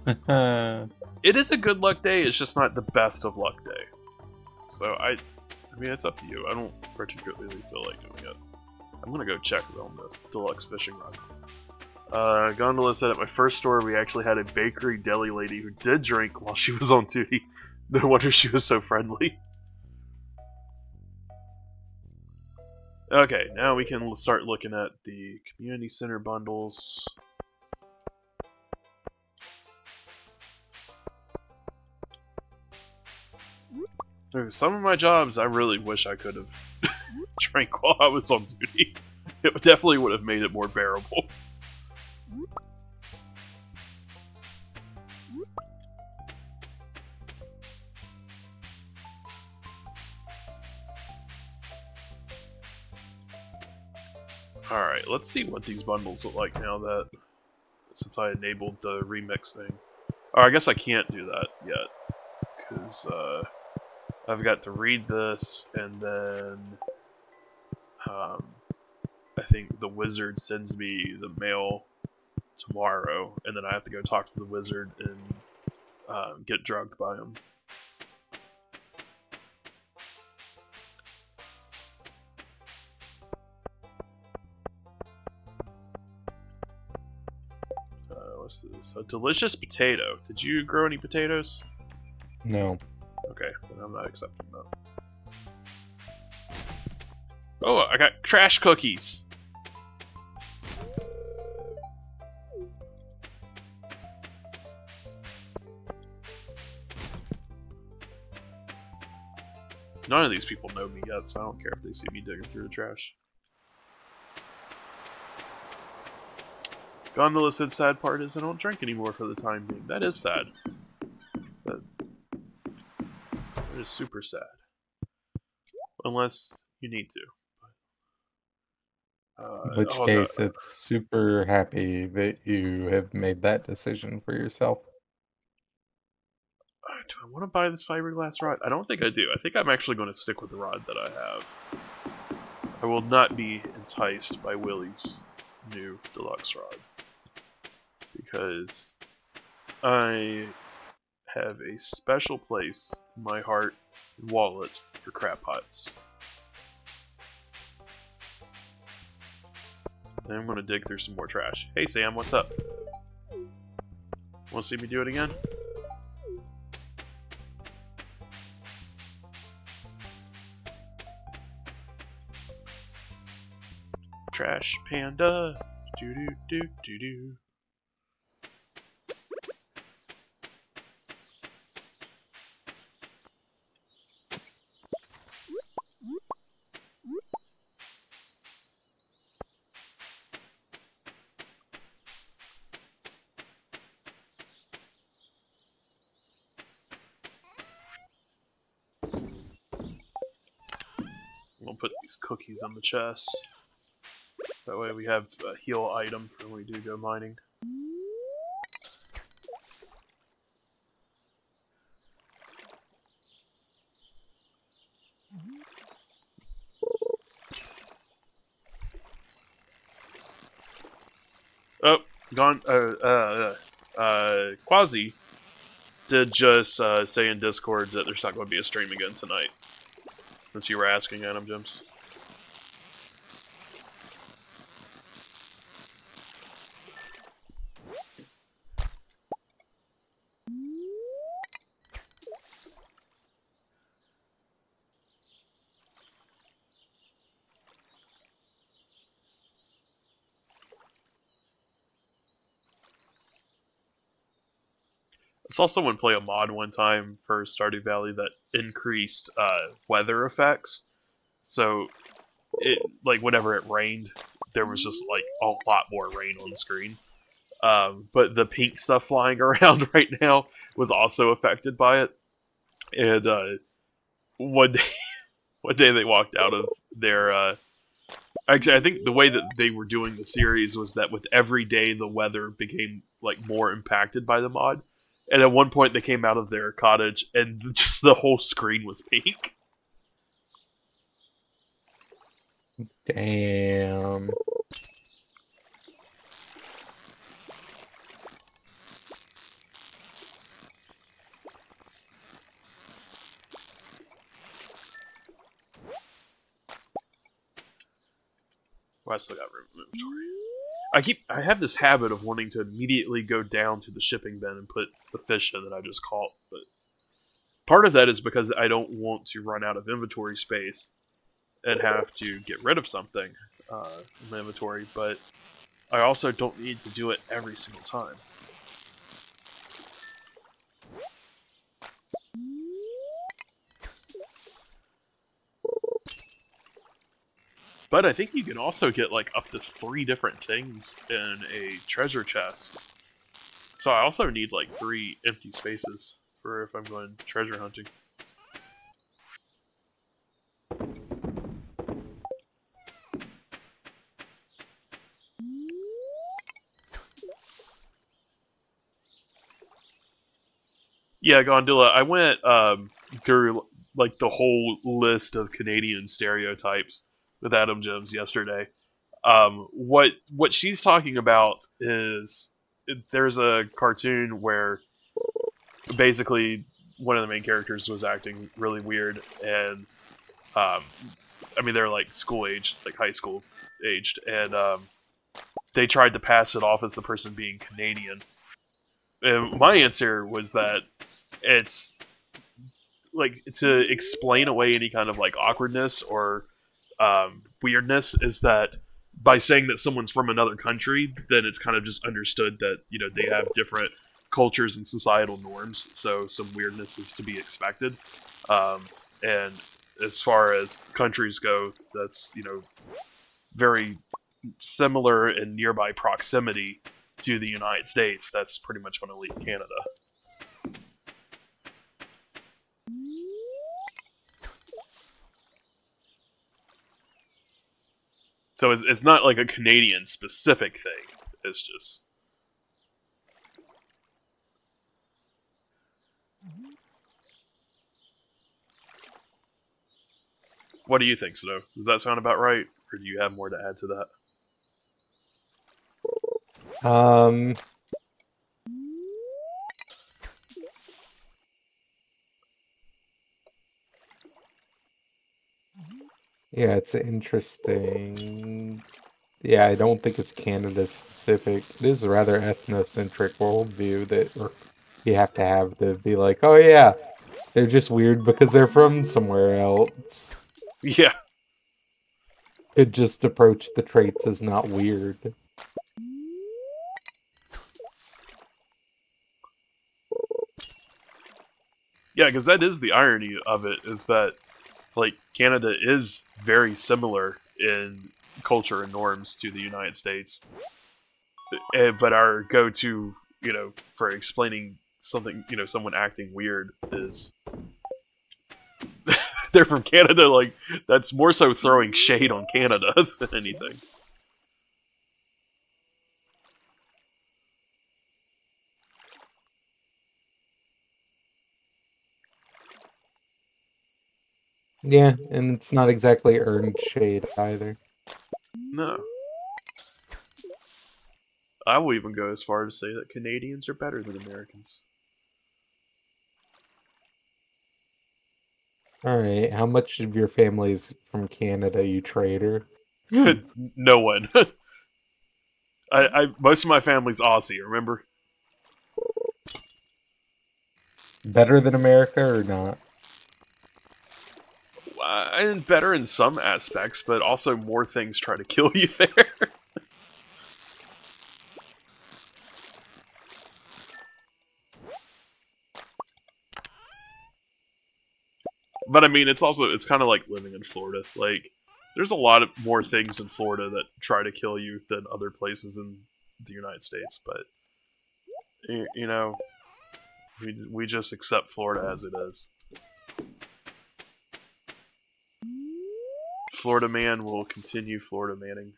It is a good luck day, it's just not the best of luck day. So I mean, it's up to you. I don't particularly feel like doing it. I'm gonna go check on this deluxe fishing rod. Gondola said at my first store we actually had a bakery deli lady who did drink while she was on duty. No wonder she was so friendly. Okay, now we can start looking at the community center bundles. Some of my jobs, I really wish I could have drank while I was on duty. It definitely would have made it more bearable. Alright, let's see what these bundles look like now that... Since I enabled the remix thing. Or I guess I can't do that yet. Because, I've got to read this, and then I think the wizard sends me the mail tomorrow, and then I have to go talk to the wizard and get drugged by him. What's this? A delicious potato. Did you grow any potatoes? No. Okay, then I'm not accepting that. Oh, I got trash cookies! None of these people know me yet, so I don't care if they see me digging through the trash. Gondola said sad part is I don't drink anymore for the time being. That is sad. Is super sad, unless you need to. In which case, no. It's super happy that you have made that decision for yourself. Do I want to buy this fiberglass rod? I don't think I do. I think I'm actually going to stick with the rod that I have. I will not be enticed by Willy's new deluxe rod because I have a special place in my heart and wallet for crab pots. And I'm gonna dig through some more trash. Hey Sam, what's up? Want to see me do it again? Trash panda. Do do do do do. Put these cookies on the chest. That way we have a heal item for when we do go mining. Oh, gone. Quasi did just say in Discord that there's not going to be a stream again tonight. Since you were asking Adam Gems. I saw someone play a mod one time for Stardew Valley that increased weather effects. So, whenever it rained, there was just, a lot more rain on the screen. But the pink stuff flying around right now was also affected by it. And one day they walked out of their... Actually, I think the way that they were doing the series was that with every day, the weather became, more impacted by the mod. And at one point, they came out of their cottage, and just the whole screen was pink. Damn. Well, I still got room in inventory. I have this habit of wanting to immediately go down to the shipping bin and put the fish in that I just caught, but part of that is because I don't want to run out of inventory space and have to get rid of something in my inventory, but I also don't need to do it every single time. But I think you can also get up to 3 different things in a treasure chest. So I also need 3 empty spaces for if I'm going treasure hunting. Yeah, Gondola, I went through the whole list of Canadian stereotypes with Adam Gems yesterday. What she's talking about is there's a cartoon where basically one of the main characters was acting really weird, and I mean they're school aged, high school aged, and they tried to pass it off as the person being Canadian. And my answer was that it's to explain away any kind of awkwardness or weirdness is that by saying that someone's from another country, then it's kind of just understood that, they have different cultures and societal norms, so some weirdness is to be expected. And as far as countries go, that's, very similar in nearby proximity to the United States. That's pretty much going to leave Canada. So it's not a Canadian specific thing. It's just what do you think, Snow? Does that sound about right, or do you have more to add to that? Yeah, it's interesting. Yeah, I don't think it's Canada-specific. This is a rather ethnocentric worldview that you have to have to be like, oh yeah, they're just weird because they're from somewhere else. Yeah. Could just approach the traits as not weird. Yeah, because that is the irony of it, is that, like, Canada is very similar in culture and norms to the United States, but our go-to, you know, for explaining something, you know, someone acting weird is they're from Canada. Like, that's more so throwing shade on Canada than anything. Yeah, and it's not exactly earned shade either. No. I will even go as far as to say that Canadians are better than Americans. Alright, how much of your family's from Canada, you traitor? No one. Most of my family's Aussie, remember? Better than America or not? And better in some aspects, but also more things try to kill you there. But I mean, it's also, it's kind of like living in Florida. Like, there's a lot of more things in Florida that try to kill you than other places in the United States, but you know, we just accept Florida as it is. Florida man will continue Florida manning.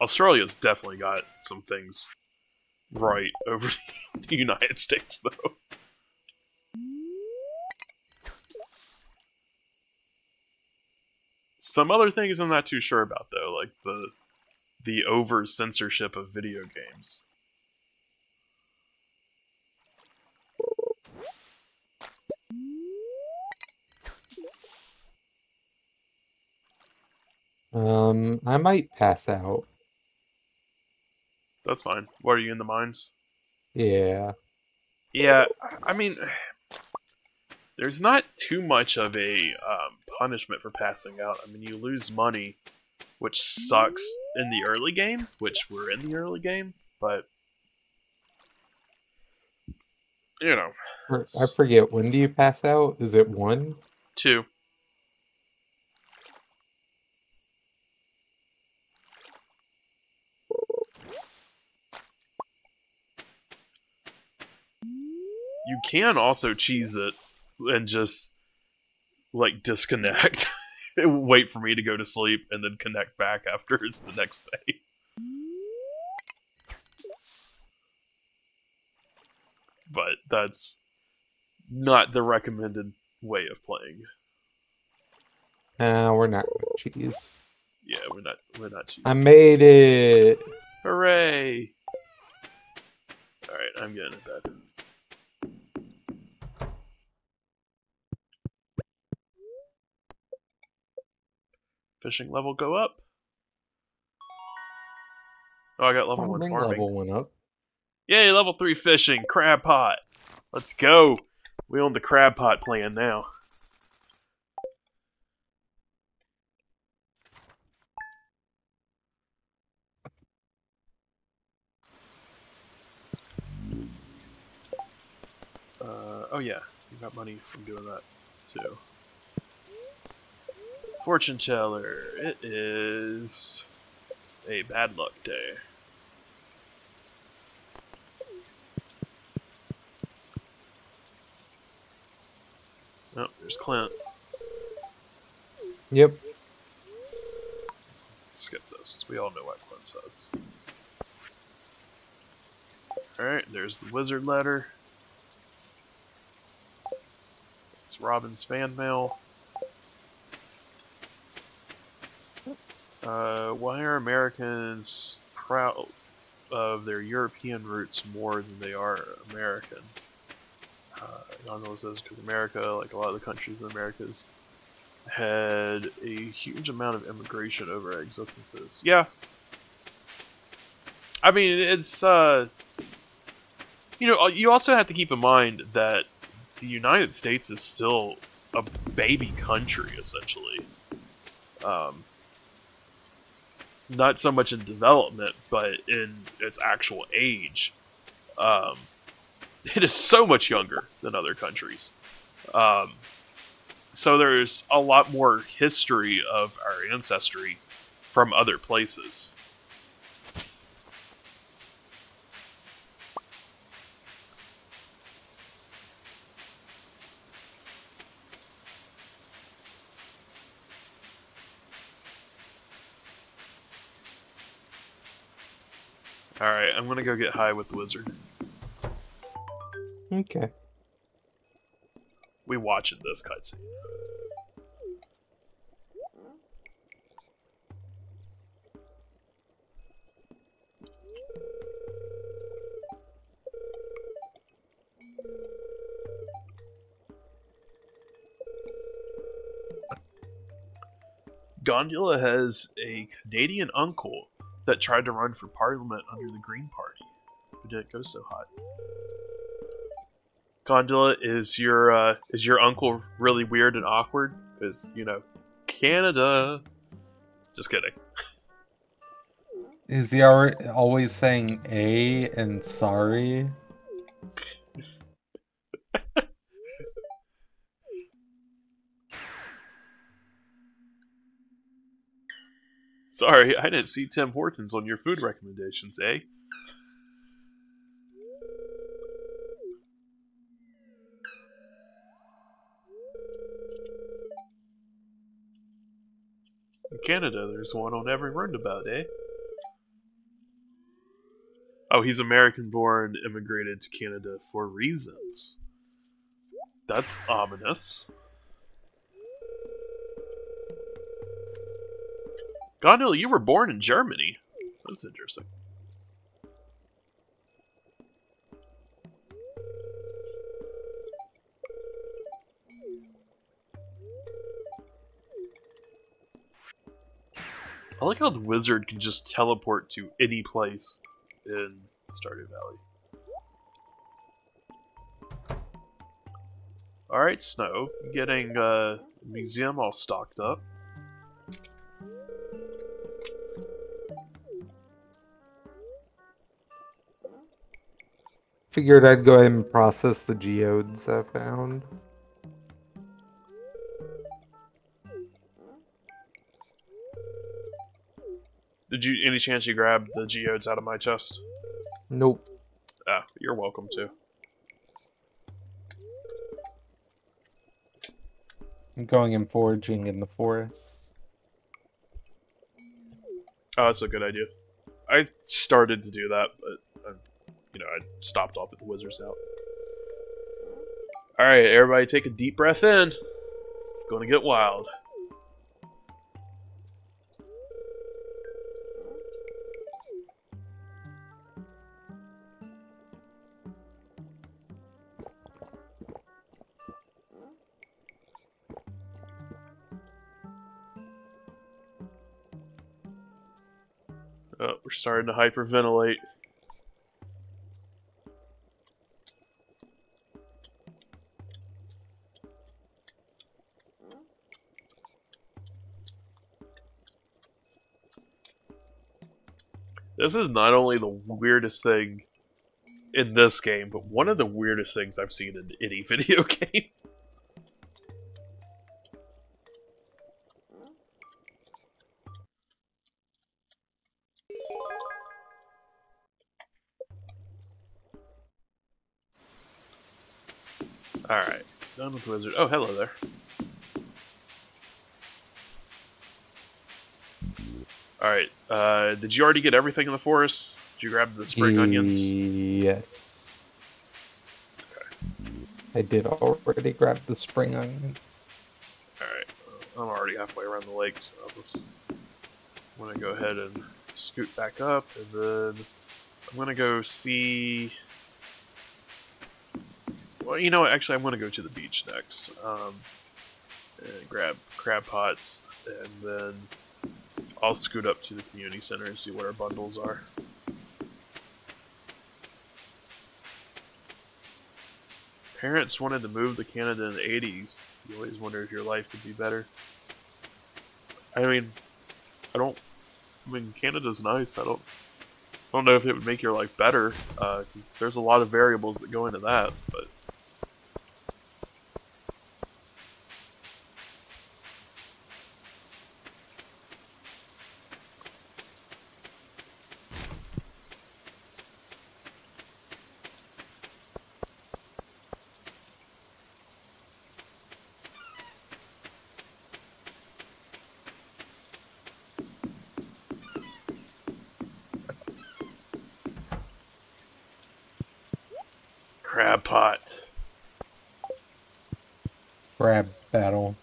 Australia's definitely got some things right over the United States, though. Some other things I'm not too sure about, though, like the over-censorship of video games. I might pass out. That's fine. What, are you in the mines? Yeah. Yeah, I mean, there's not too much of a punishment for passing out. I mean, you lose money, which sucks in the early game, which we're in the early game, but you know. I forget, when do you pass out? Is it 1? 2. You can also cheese it and just, like, disconnect. Wait for me to go to sleep and then connect back after it's the next day. But that's not the recommended way of playing. We're not cheese. Yeah, we're not cheese. I made it! Hooray! Alright, I'm getting it back. Fishing level go up. Oh, I got level 1 farming. Level 1 up. Yay, level 3 fishing. Crab pot. Let's go. We own the crab pot plan now. Oh yeah, you got money from doing that too. Fortune teller. It is a bad luck day. Oh, there's Clint. Yep. Skip this. We all know what Clint says. Alright, there's the wizard letter. It's Robin's fan mail. Why are Americans proud of their European roots more than they are American? I don't know if that's because America, like a lot of the countries in America, had a huge amount of immigration over existences. Yeah. I mean, it's, you know, you also have to keep in mind that the United States is still a baby country, essentially. Not so much in development, but in its actual age. It is so much younger than other countries. So there's a lot more history of our ancestry from other places. Alright, I'm gonna go get high with the wizard. Okay. We watching this cutscene. Gondola has a Canadian uncle that tried to run for parliament under the Green Party. Who didn't go so hot. Gondola, is your uncle really weird and awkward? Because, you know, Canada. Just kidding. Is he always saying A and sorry? Sorry, I didn't see Tim Hortons on your food recommendations, eh? In Canada, there's one on every roundabout, eh? Oh, he's American-born, immigrated to Canada for reasons. That's ominous. Gondel, you were born in Germany. That's interesting. I like how the wizard can just teleport to any place in Stardew Valley. Alright, Snow. Getting a museum all stocked up. Figured I'd go ahead and process the geodes I found. Did you, any chance you grabbed the geodes out of my chest? Nope. Ah, you're welcome to. I'm going and foraging in the forest. Oh, that's a good idea. I started to do that, but you know, I stopped off at the wizard's house. Alright, everybody take a deep breath in. It's gonna get wild. Oh, we're starting to hyperventilate. This is not only the weirdest thing in this game, but one of the weirdest things I've seen in any video game. Alright, done with the wizard. Oh, hello there. Alright, did you already get everything in the forest? Did you grab the spring onions? Yes. Okay. I did already grab the spring onions. Alright, I'm already halfway around the lake, so I'll just I'm going to go ahead and scoot back up, and then I'm going to go see... Well, you know what, actually I'm going to go to the beach next. And grab crab pots, and then I'll scoot up to the community center and see what our bundles are. Parents wanted to move to Canada in the 80s. You always wonder if your life could be better. I mean, Canada's nice. I don't know if it would make your life better, because there's a lot of variables that go into that, but... Crab pot. Crab battle.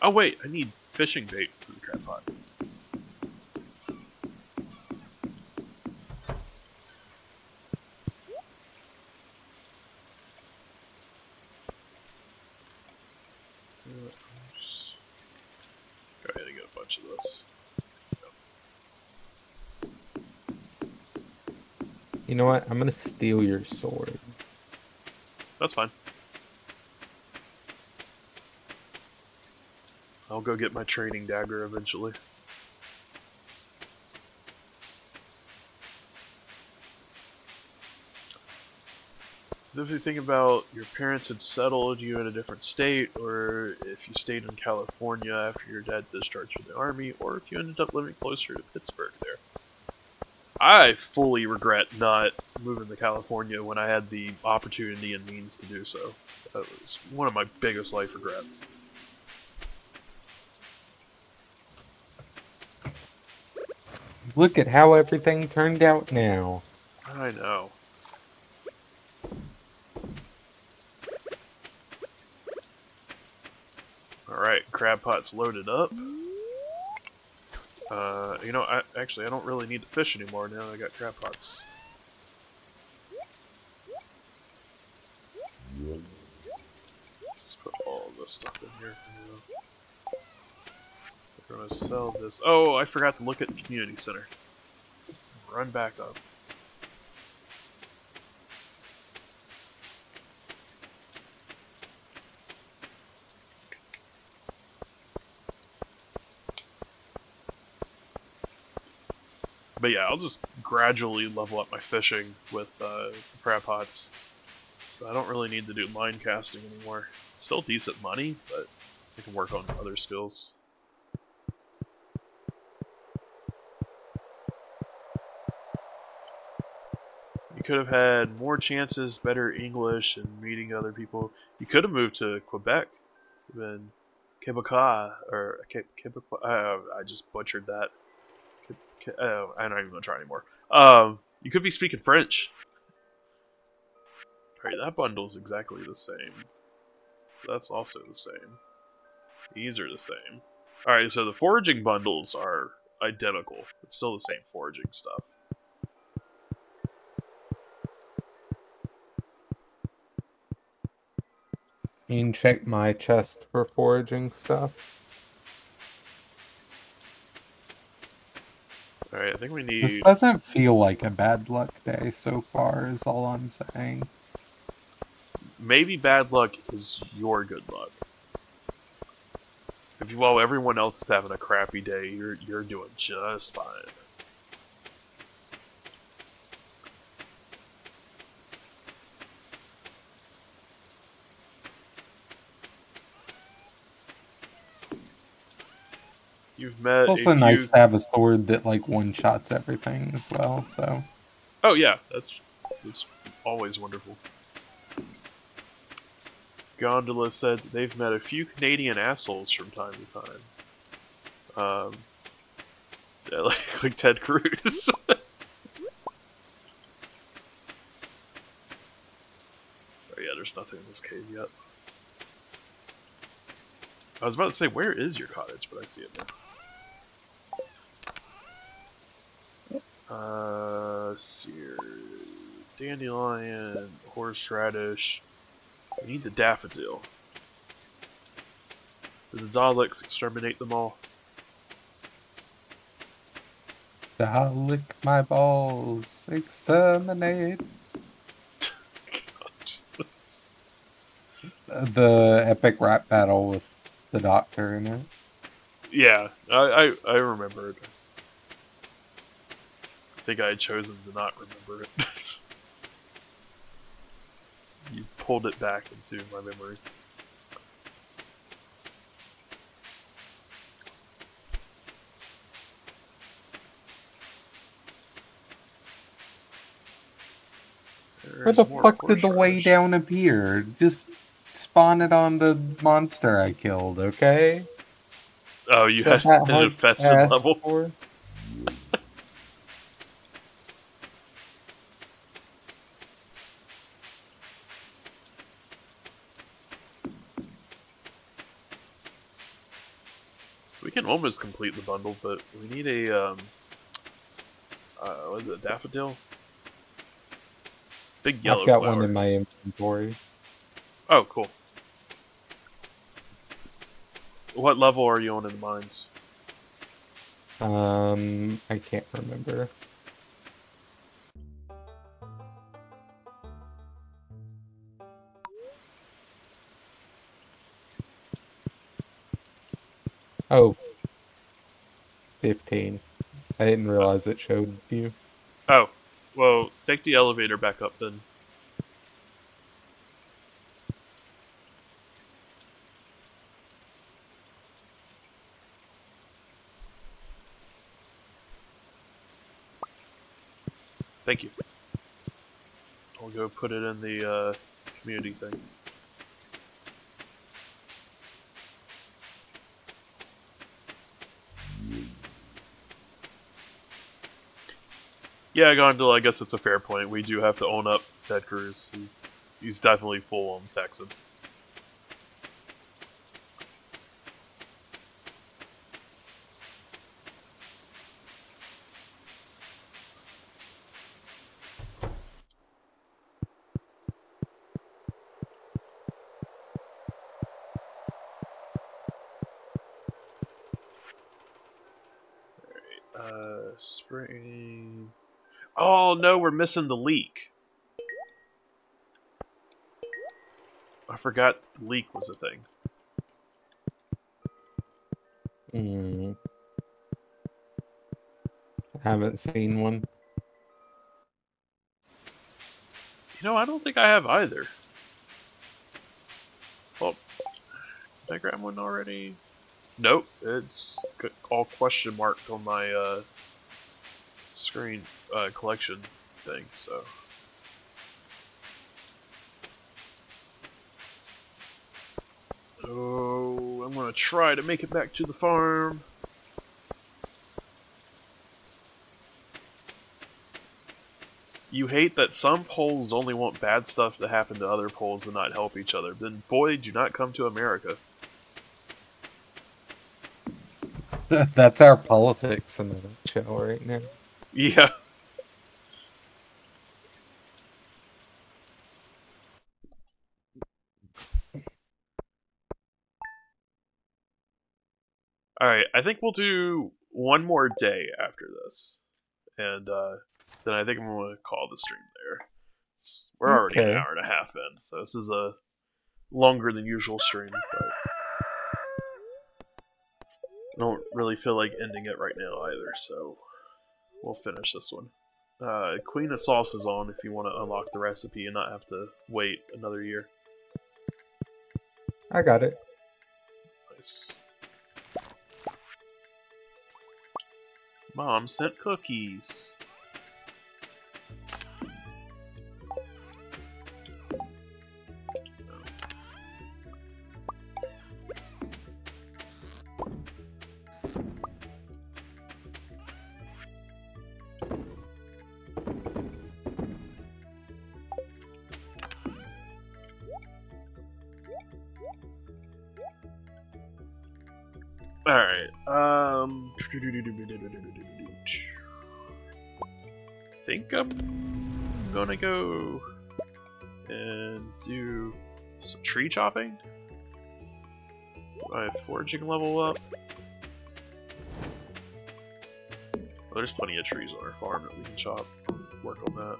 Oh wait, I need fishing bait for the crab pot. Go ahead and get a bunch of this. You know what? I'm going to steal your sword. That's fine. I'll go get my training dagger eventually. So if you think about your parents had settled you in a different state, or if you stayed in California after your dad discharged from the army, or if you ended up living closer to Pittsburgh there. I fully regret not moving to California when I had the opportunity and means to do so. That was one of my biggest life regrets. Look at how everything turned out now. I know. Alright, crab pot's loaded up. You know, I don't really need to fish anymore now that I got crab pots. Just put all this stuff in here for now. We're gonna sell this. Oh, I forgot to look at the community center. Run back up. But yeah, I'll just gradually level up my fishing with the crab pots. So I don't really need to do line casting anymore. Still decent money, but I can work on other skills. You could have had more chances, better English, and meeting other people. You could have moved to Quebec, then Quebecois, or Quebecois. I just butchered that. I'm not even gonna try anymore. You could be speaking French. Alright, that bundle's exactly the same. That's also the same. These are the same. Alright, so the foraging bundles are identical. It's still the same foraging stuff. You can check my chest for foraging stuff. Alright, I think we need... This doesn't feel like a bad luck day so far, is all I'm saying. Maybe bad luck is your good luck. If you, while everyone else is having a crappy day, you're doing just fine. You've met it's also nice to have a sword that like one-shots everything as well, so. Oh yeah, that's always wonderful. Gondola said they've met a few Canadian assholes from time to time. Yeah, like Ted Cruz. But yeah, there's nothing in this cave yet. I was about to say, where is your cottage? But I see it now. Sear, dandelion, horseradish. I need the daffodil. Did the Daleks exterminate them all? Dalek my balls, exterminate. The epic rap battle with the Doctor in it. Yeah, I remembered. I think I had chosen to not remember it. You pulled it back into my memory. Where the fuck did the way down appear? Just spawn it on the monster I killed, okay? Oh, you had an infested level? We can almost complete the bundle, but we need a, what is it, daffodil? Big yellow flower. I've got one in my inventory. Oh, cool. What level are you on in the mines? I can't remember. Oh. 15. I didn't realize it showed you. Oh. Well, take the elevator back up then. Thank you. I'll go put it in the community thing. Yeah, Gondola, I guess it's a fair point. We do have to own up to Ted Cruz. He's definitely full on Texan. No, we're missing the leak. I forgot the leak was a thing. Mm. I haven't seen one. You know, I don't think I have either. Well, did I grab one already? Nope, it's all question marked on my screen collection thing, so I'm gonna try to make it back to the farm. You hate that some polls only want bad stuff to happen to other polls and not help each other. Then boy, do not come to America. That's our politics in the show right now. Yeah. Alright, I think we'll do one more day after this. And then I think I'm going to call the stream there. We're already an hour and a half in, so this is a longer than usual stream. But I don't really feel like ending it right now either, so we'll finish this one. Queen of Sauce is on if you want to unlock the recipe and not have to wait another year. I got it. Nice. Mom sent cookies. Alright, I think I'm gonna go and do some tree chopping. I have foraging level up. Well, there's plenty of trees on our farm that we can chop. Work on that.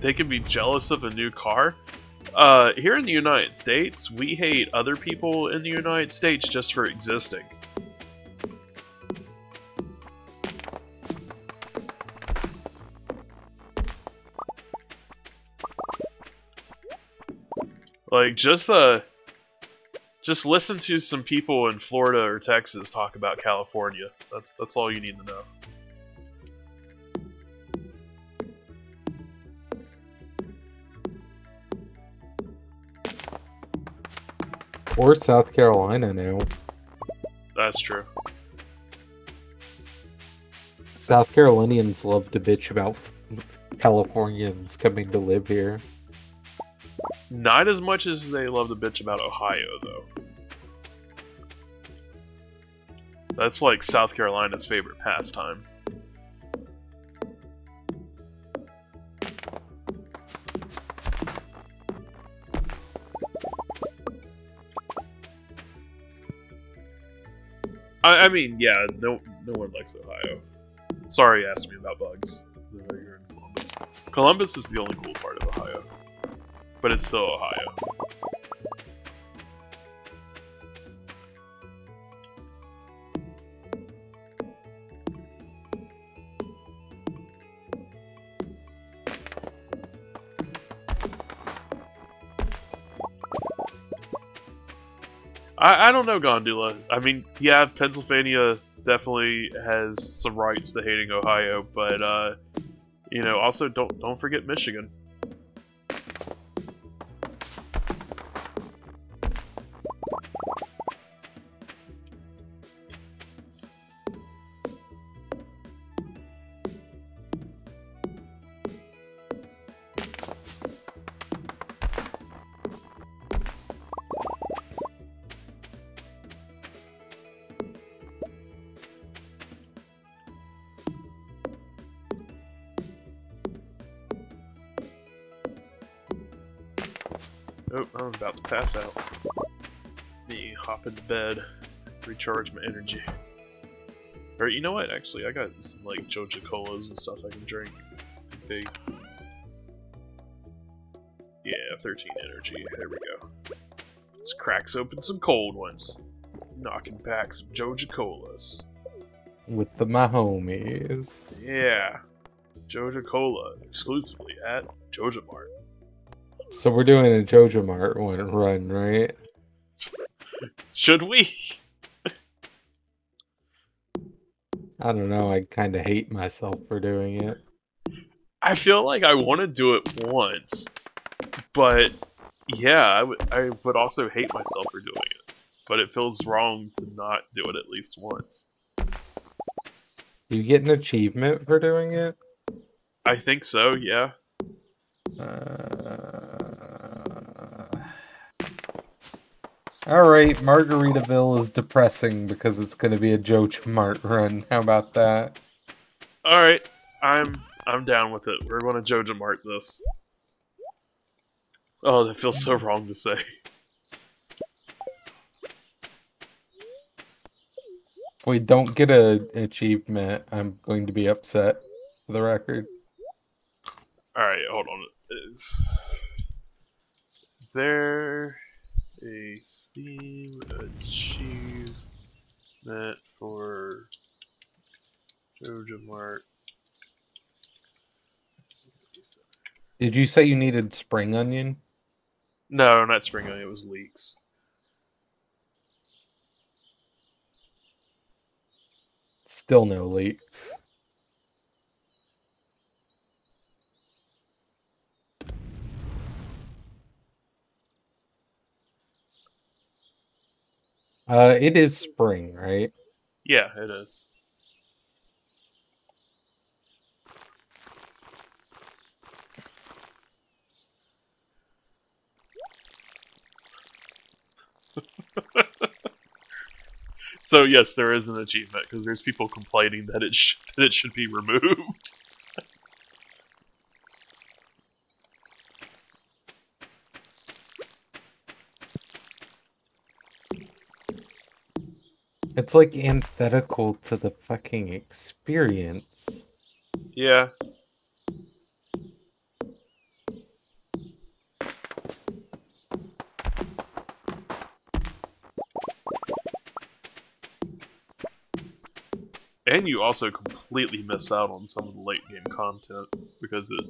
They can be jealous of a new car. Here in the United States, we hate other people in the United States just for existing. Like, just listen to some people in Florida or Texas talk about California. That's all you need to know. Or South Carolina now. That's true. South Carolinians love to bitch about Californians coming to live here. Not as much as they love to bitch about Ohio, though. That's like South Carolina's favorite pastime. I mean, yeah, no one likes Ohio. Sorry you asked me about bugs. You're in Columbus. Columbus is the only cool part of Ohio. But it's still Ohio. I don't know, Gondola. I mean, yeah, Pennsylvania definitely has some rights to hating Ohio, but you know, also don't forget Michigan. Oh, I'm about to pass out. Let me hop into bed, recharge my energy. Or you know what? Actually, I got some like Joja Colas and stuff I can drink. Big. Yeah, 13 energy. There we go. Just cracks open some cold ones. Knocking back some Joja Colas. With my homies. Yeah, Joja Cola exclusively at Joja Mart. So we're doing a Joja Mart run, right? Should we? I don't know, I kind of hate myself for doing it. I feel like I want to do it once, but yeah, I would also hate myself for doing it. But it feels wrong to not do it at least once. You get an achievement for doing it? I think so, yeah. Alright, Margaritaville is depressing because it's going to be a Joja Mart run. How about that? Alright, I'm down with it. We're going to Joja Mart this. Oh, that feels so wrong to say. If we don't get an achievement, I'm going to be upset, for the record. Alright, hold on. Is there a Steam achievement for Joja Mart? Did you say you needed spring onion? No, not spring onion, it was leeks. Still no leeks. It is spring, right? Yeah, it is. So yes, there is an achievement, because there's people complaining that it should be removed. It's like antithetical to the fucking experience. Yeah. And you also completely miss out on some of the late game content because it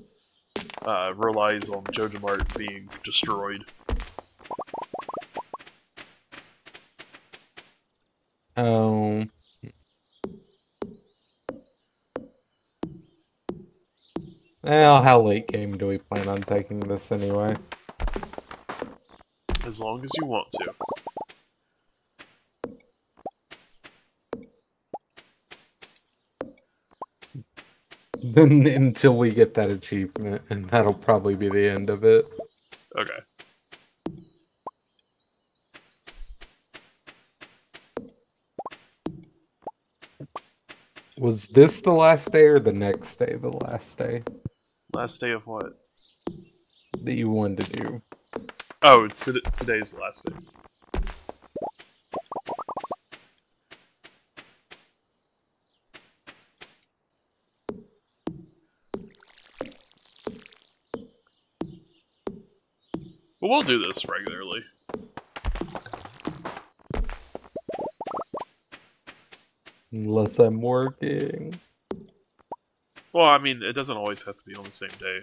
relies on Joja Mart being destroyed. Oh. Well, how late game do we plan on taking this anyway? As long as you want to. Until we get that achievement, and that'll probably be the end of it. Okay. Was this the last day or the next day the last day? Last day of what? That you wanted to do. Oh, today's the last day. We'll do this regularly. Unless I'm working. Well, I mean, it doesn't always have to be on the same day.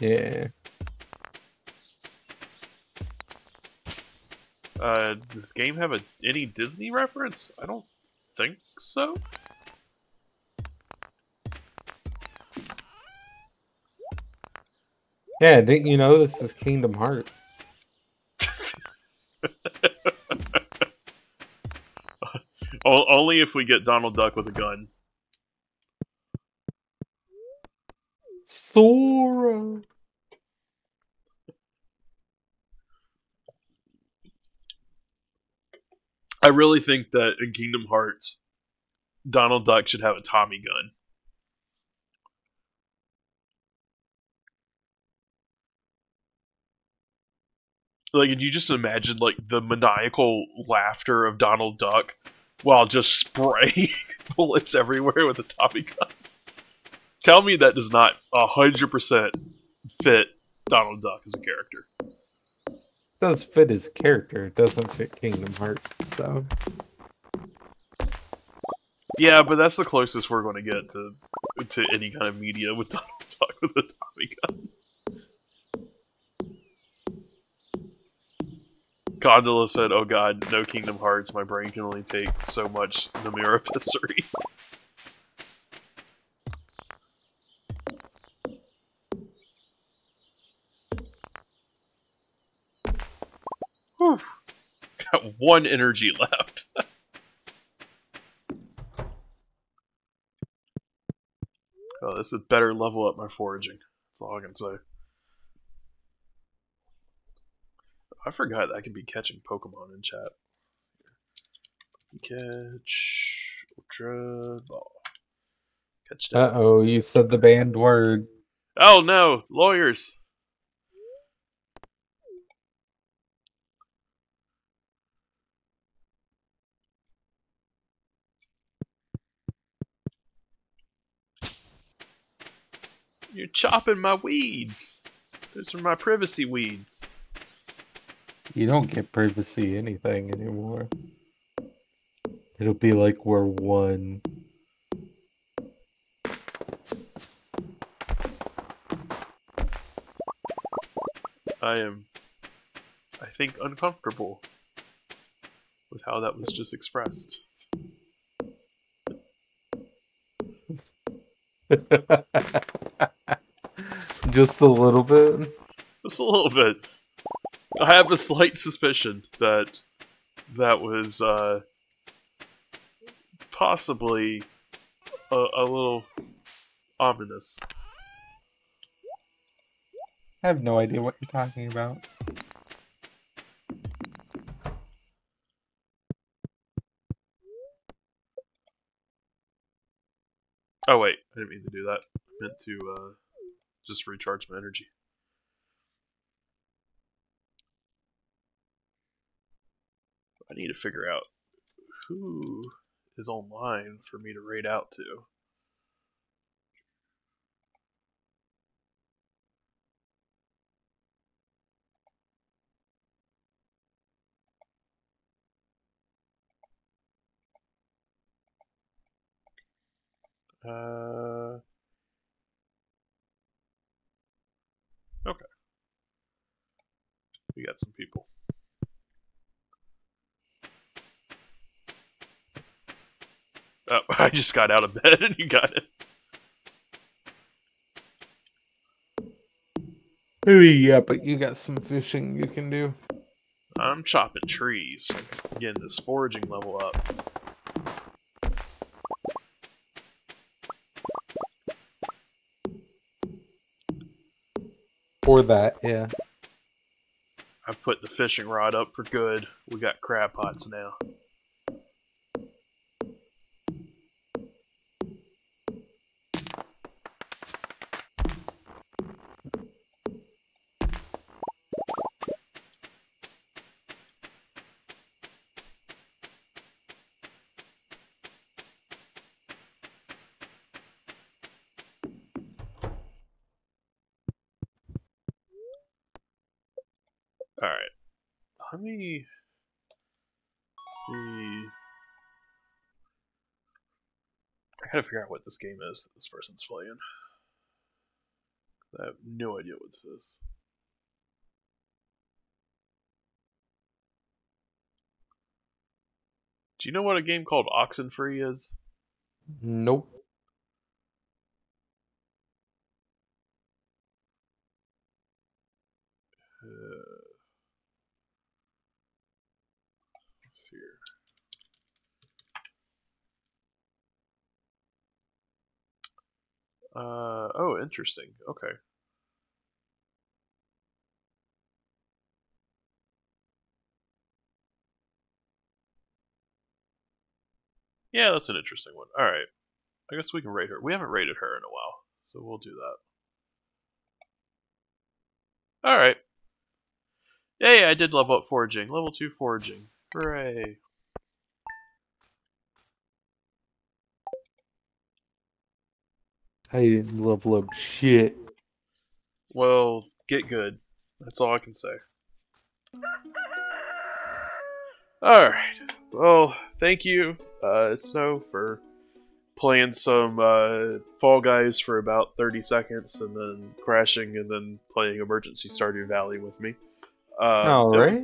Yeah. Does this game have any Disney reference? I don't think so. Yeah, didn't you know this is Kingdom Hearts? Only if we get Donald Duck with a gun. Sora! I really think that in Kingdom Hearts, Donald Duck should have a Tommy gun. Like, and you just imagine, like, the maniacal laughter of Donald Duck while just spraying bullets everywhere with a Tommy gun. Tell me that does not 100% fit Donald Duck as a character. It does fit his character. It doesn't fit Kingdom Hearts, though. Yeah, but that's the closest we're going to get to any kind of media with Donald Duck with a Tommy gun. Gondola said, "Oh god, no Kingdom Hearts, my brain can only take so much Namira-pissery." Whew. Got one energy left. Oh, this is better level up my foraging. That's all I can say. I forgot that I could be catching Pokemon in chat. Catch Ultra Ball. Catch that. Uh-oh, you said the banned word. Oh no, lawyers. You're chopping my weeds. Those are my privacy weeds. You don't get privacy anything anymore. It'll be like we're one. I think, uncomfortable with how that was just expressed. Just a little bit? Just a little bit. I have a slight suspicion that that was possibly a little ominous. I have no idea what you're talking about. Oh wait, I didn't mean to do that. I meant to just recharge my energy. I need to figure out who is online for me to raid out to. Okay. We got some people. Oh, I just got out of bed and you got it. Yeah, but you got some fishing you can do. I'm chopping trees. Getting this foraging level up. Or that, yeah. I put the fishing rod up for good. We got crab pots now. Figure out what this game is that this person's playing. I have no idea what this is. Do you know what a game called Oxenfree is? Nope. Let's see here. Oh, interesting. Okay. Yeah, that's an interesting one. All right. I guess we can rate her. We haven't rated her in a while, so we'll do that. All right. Yay, I did level up foraging. Level 2 foraging. Hooray. I didn't level up shit. Well, get good. That's all I can say. Alright. Well, thank you, Snow, for playing some Fall Guys for about 30 seconds and then crashing and then playing Emergency Stardew Valley with me. Alright.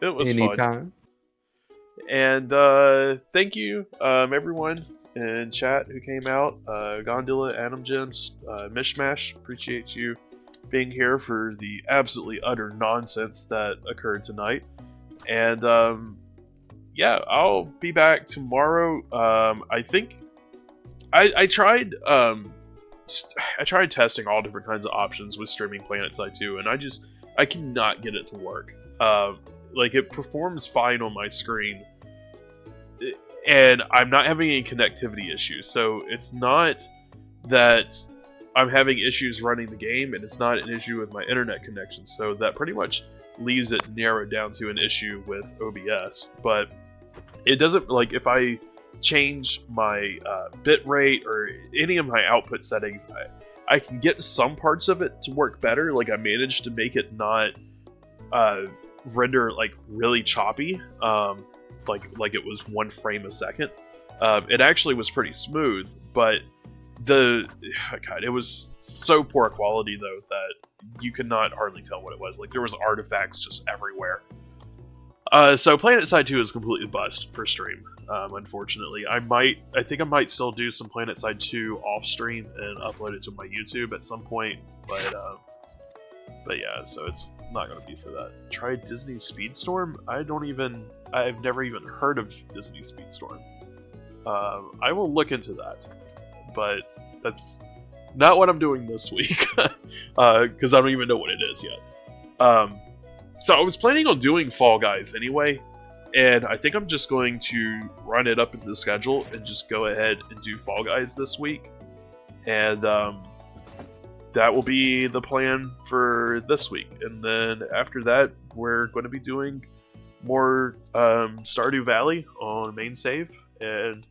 It was anytime. Fun. And thank you, everyone. In chat who came out, Gondola, Adam Gems, Mishmash, appreciate you being here for the absolutely utter nonsense that occurred tonight. And yeah, I'll be back tomorrow. I think I tried testing all different kinds of options with streaming PlanetSide 2, and I cannot get it to work. Like, it performs fine on my screen, and I'm not having any connectivity issues, so it's not that I'm having issues running the game, and it's not an issue with my internet connection, so that pretty much leaves it narrowed down to an issue with OBS. But it doesn't, like, if I change my bitrate or any of my output settings, I can get some parts of it to work better. Like, I managed to make it not render, like, really choppy, like it was 1 frame a second. It actually was pretty smooth, but God, it was so poor quality though that you could not hardly tell what it was. Like, there was artifacts just everywhere. So PlanetSide 2 is completely bust for stream, unfortunately. I think I might still do some PlanetSide 2 off stream and upload it to my YouTube at some point, but yeah, so it's not going to be for that. Try Disney Speedstorm? I've never even heard of Disney Speedstorm. I will look into that, but that's not what I'm doing this week, because I don't even know what it is yet. So I was planning on doing Fall Guys anyway, and I think I'm just going to run it up into the schedule and just go ahead and do Fall Guys this week. And that will be the plan for this week. And then after that, we're going to be doing more Stardew Valley on main save. And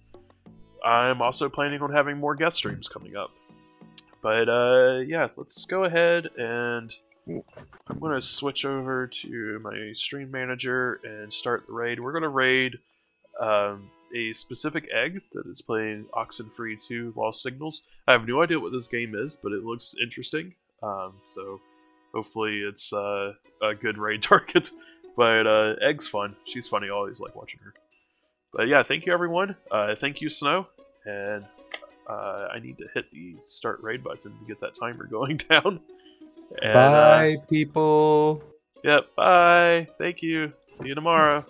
I'm also planning on having more guest streams coming up. But yeah, let's go ahead and I'm going to switch over to my stream manager and start the raid. We're going to raid a specific egg that is playing Oxenfree 2 Lost Signals. I have no idea what this game is, but it looks interesting. So hopefully it's a good raid target. But Egg's fun. She's funny. I always like watching her. But yeah, thank you everyone. Thank you, Snow. And I need to hit the start raid button to get that timer going down. And, bye, people. Yep, bye. Thank you. See you tomorrow.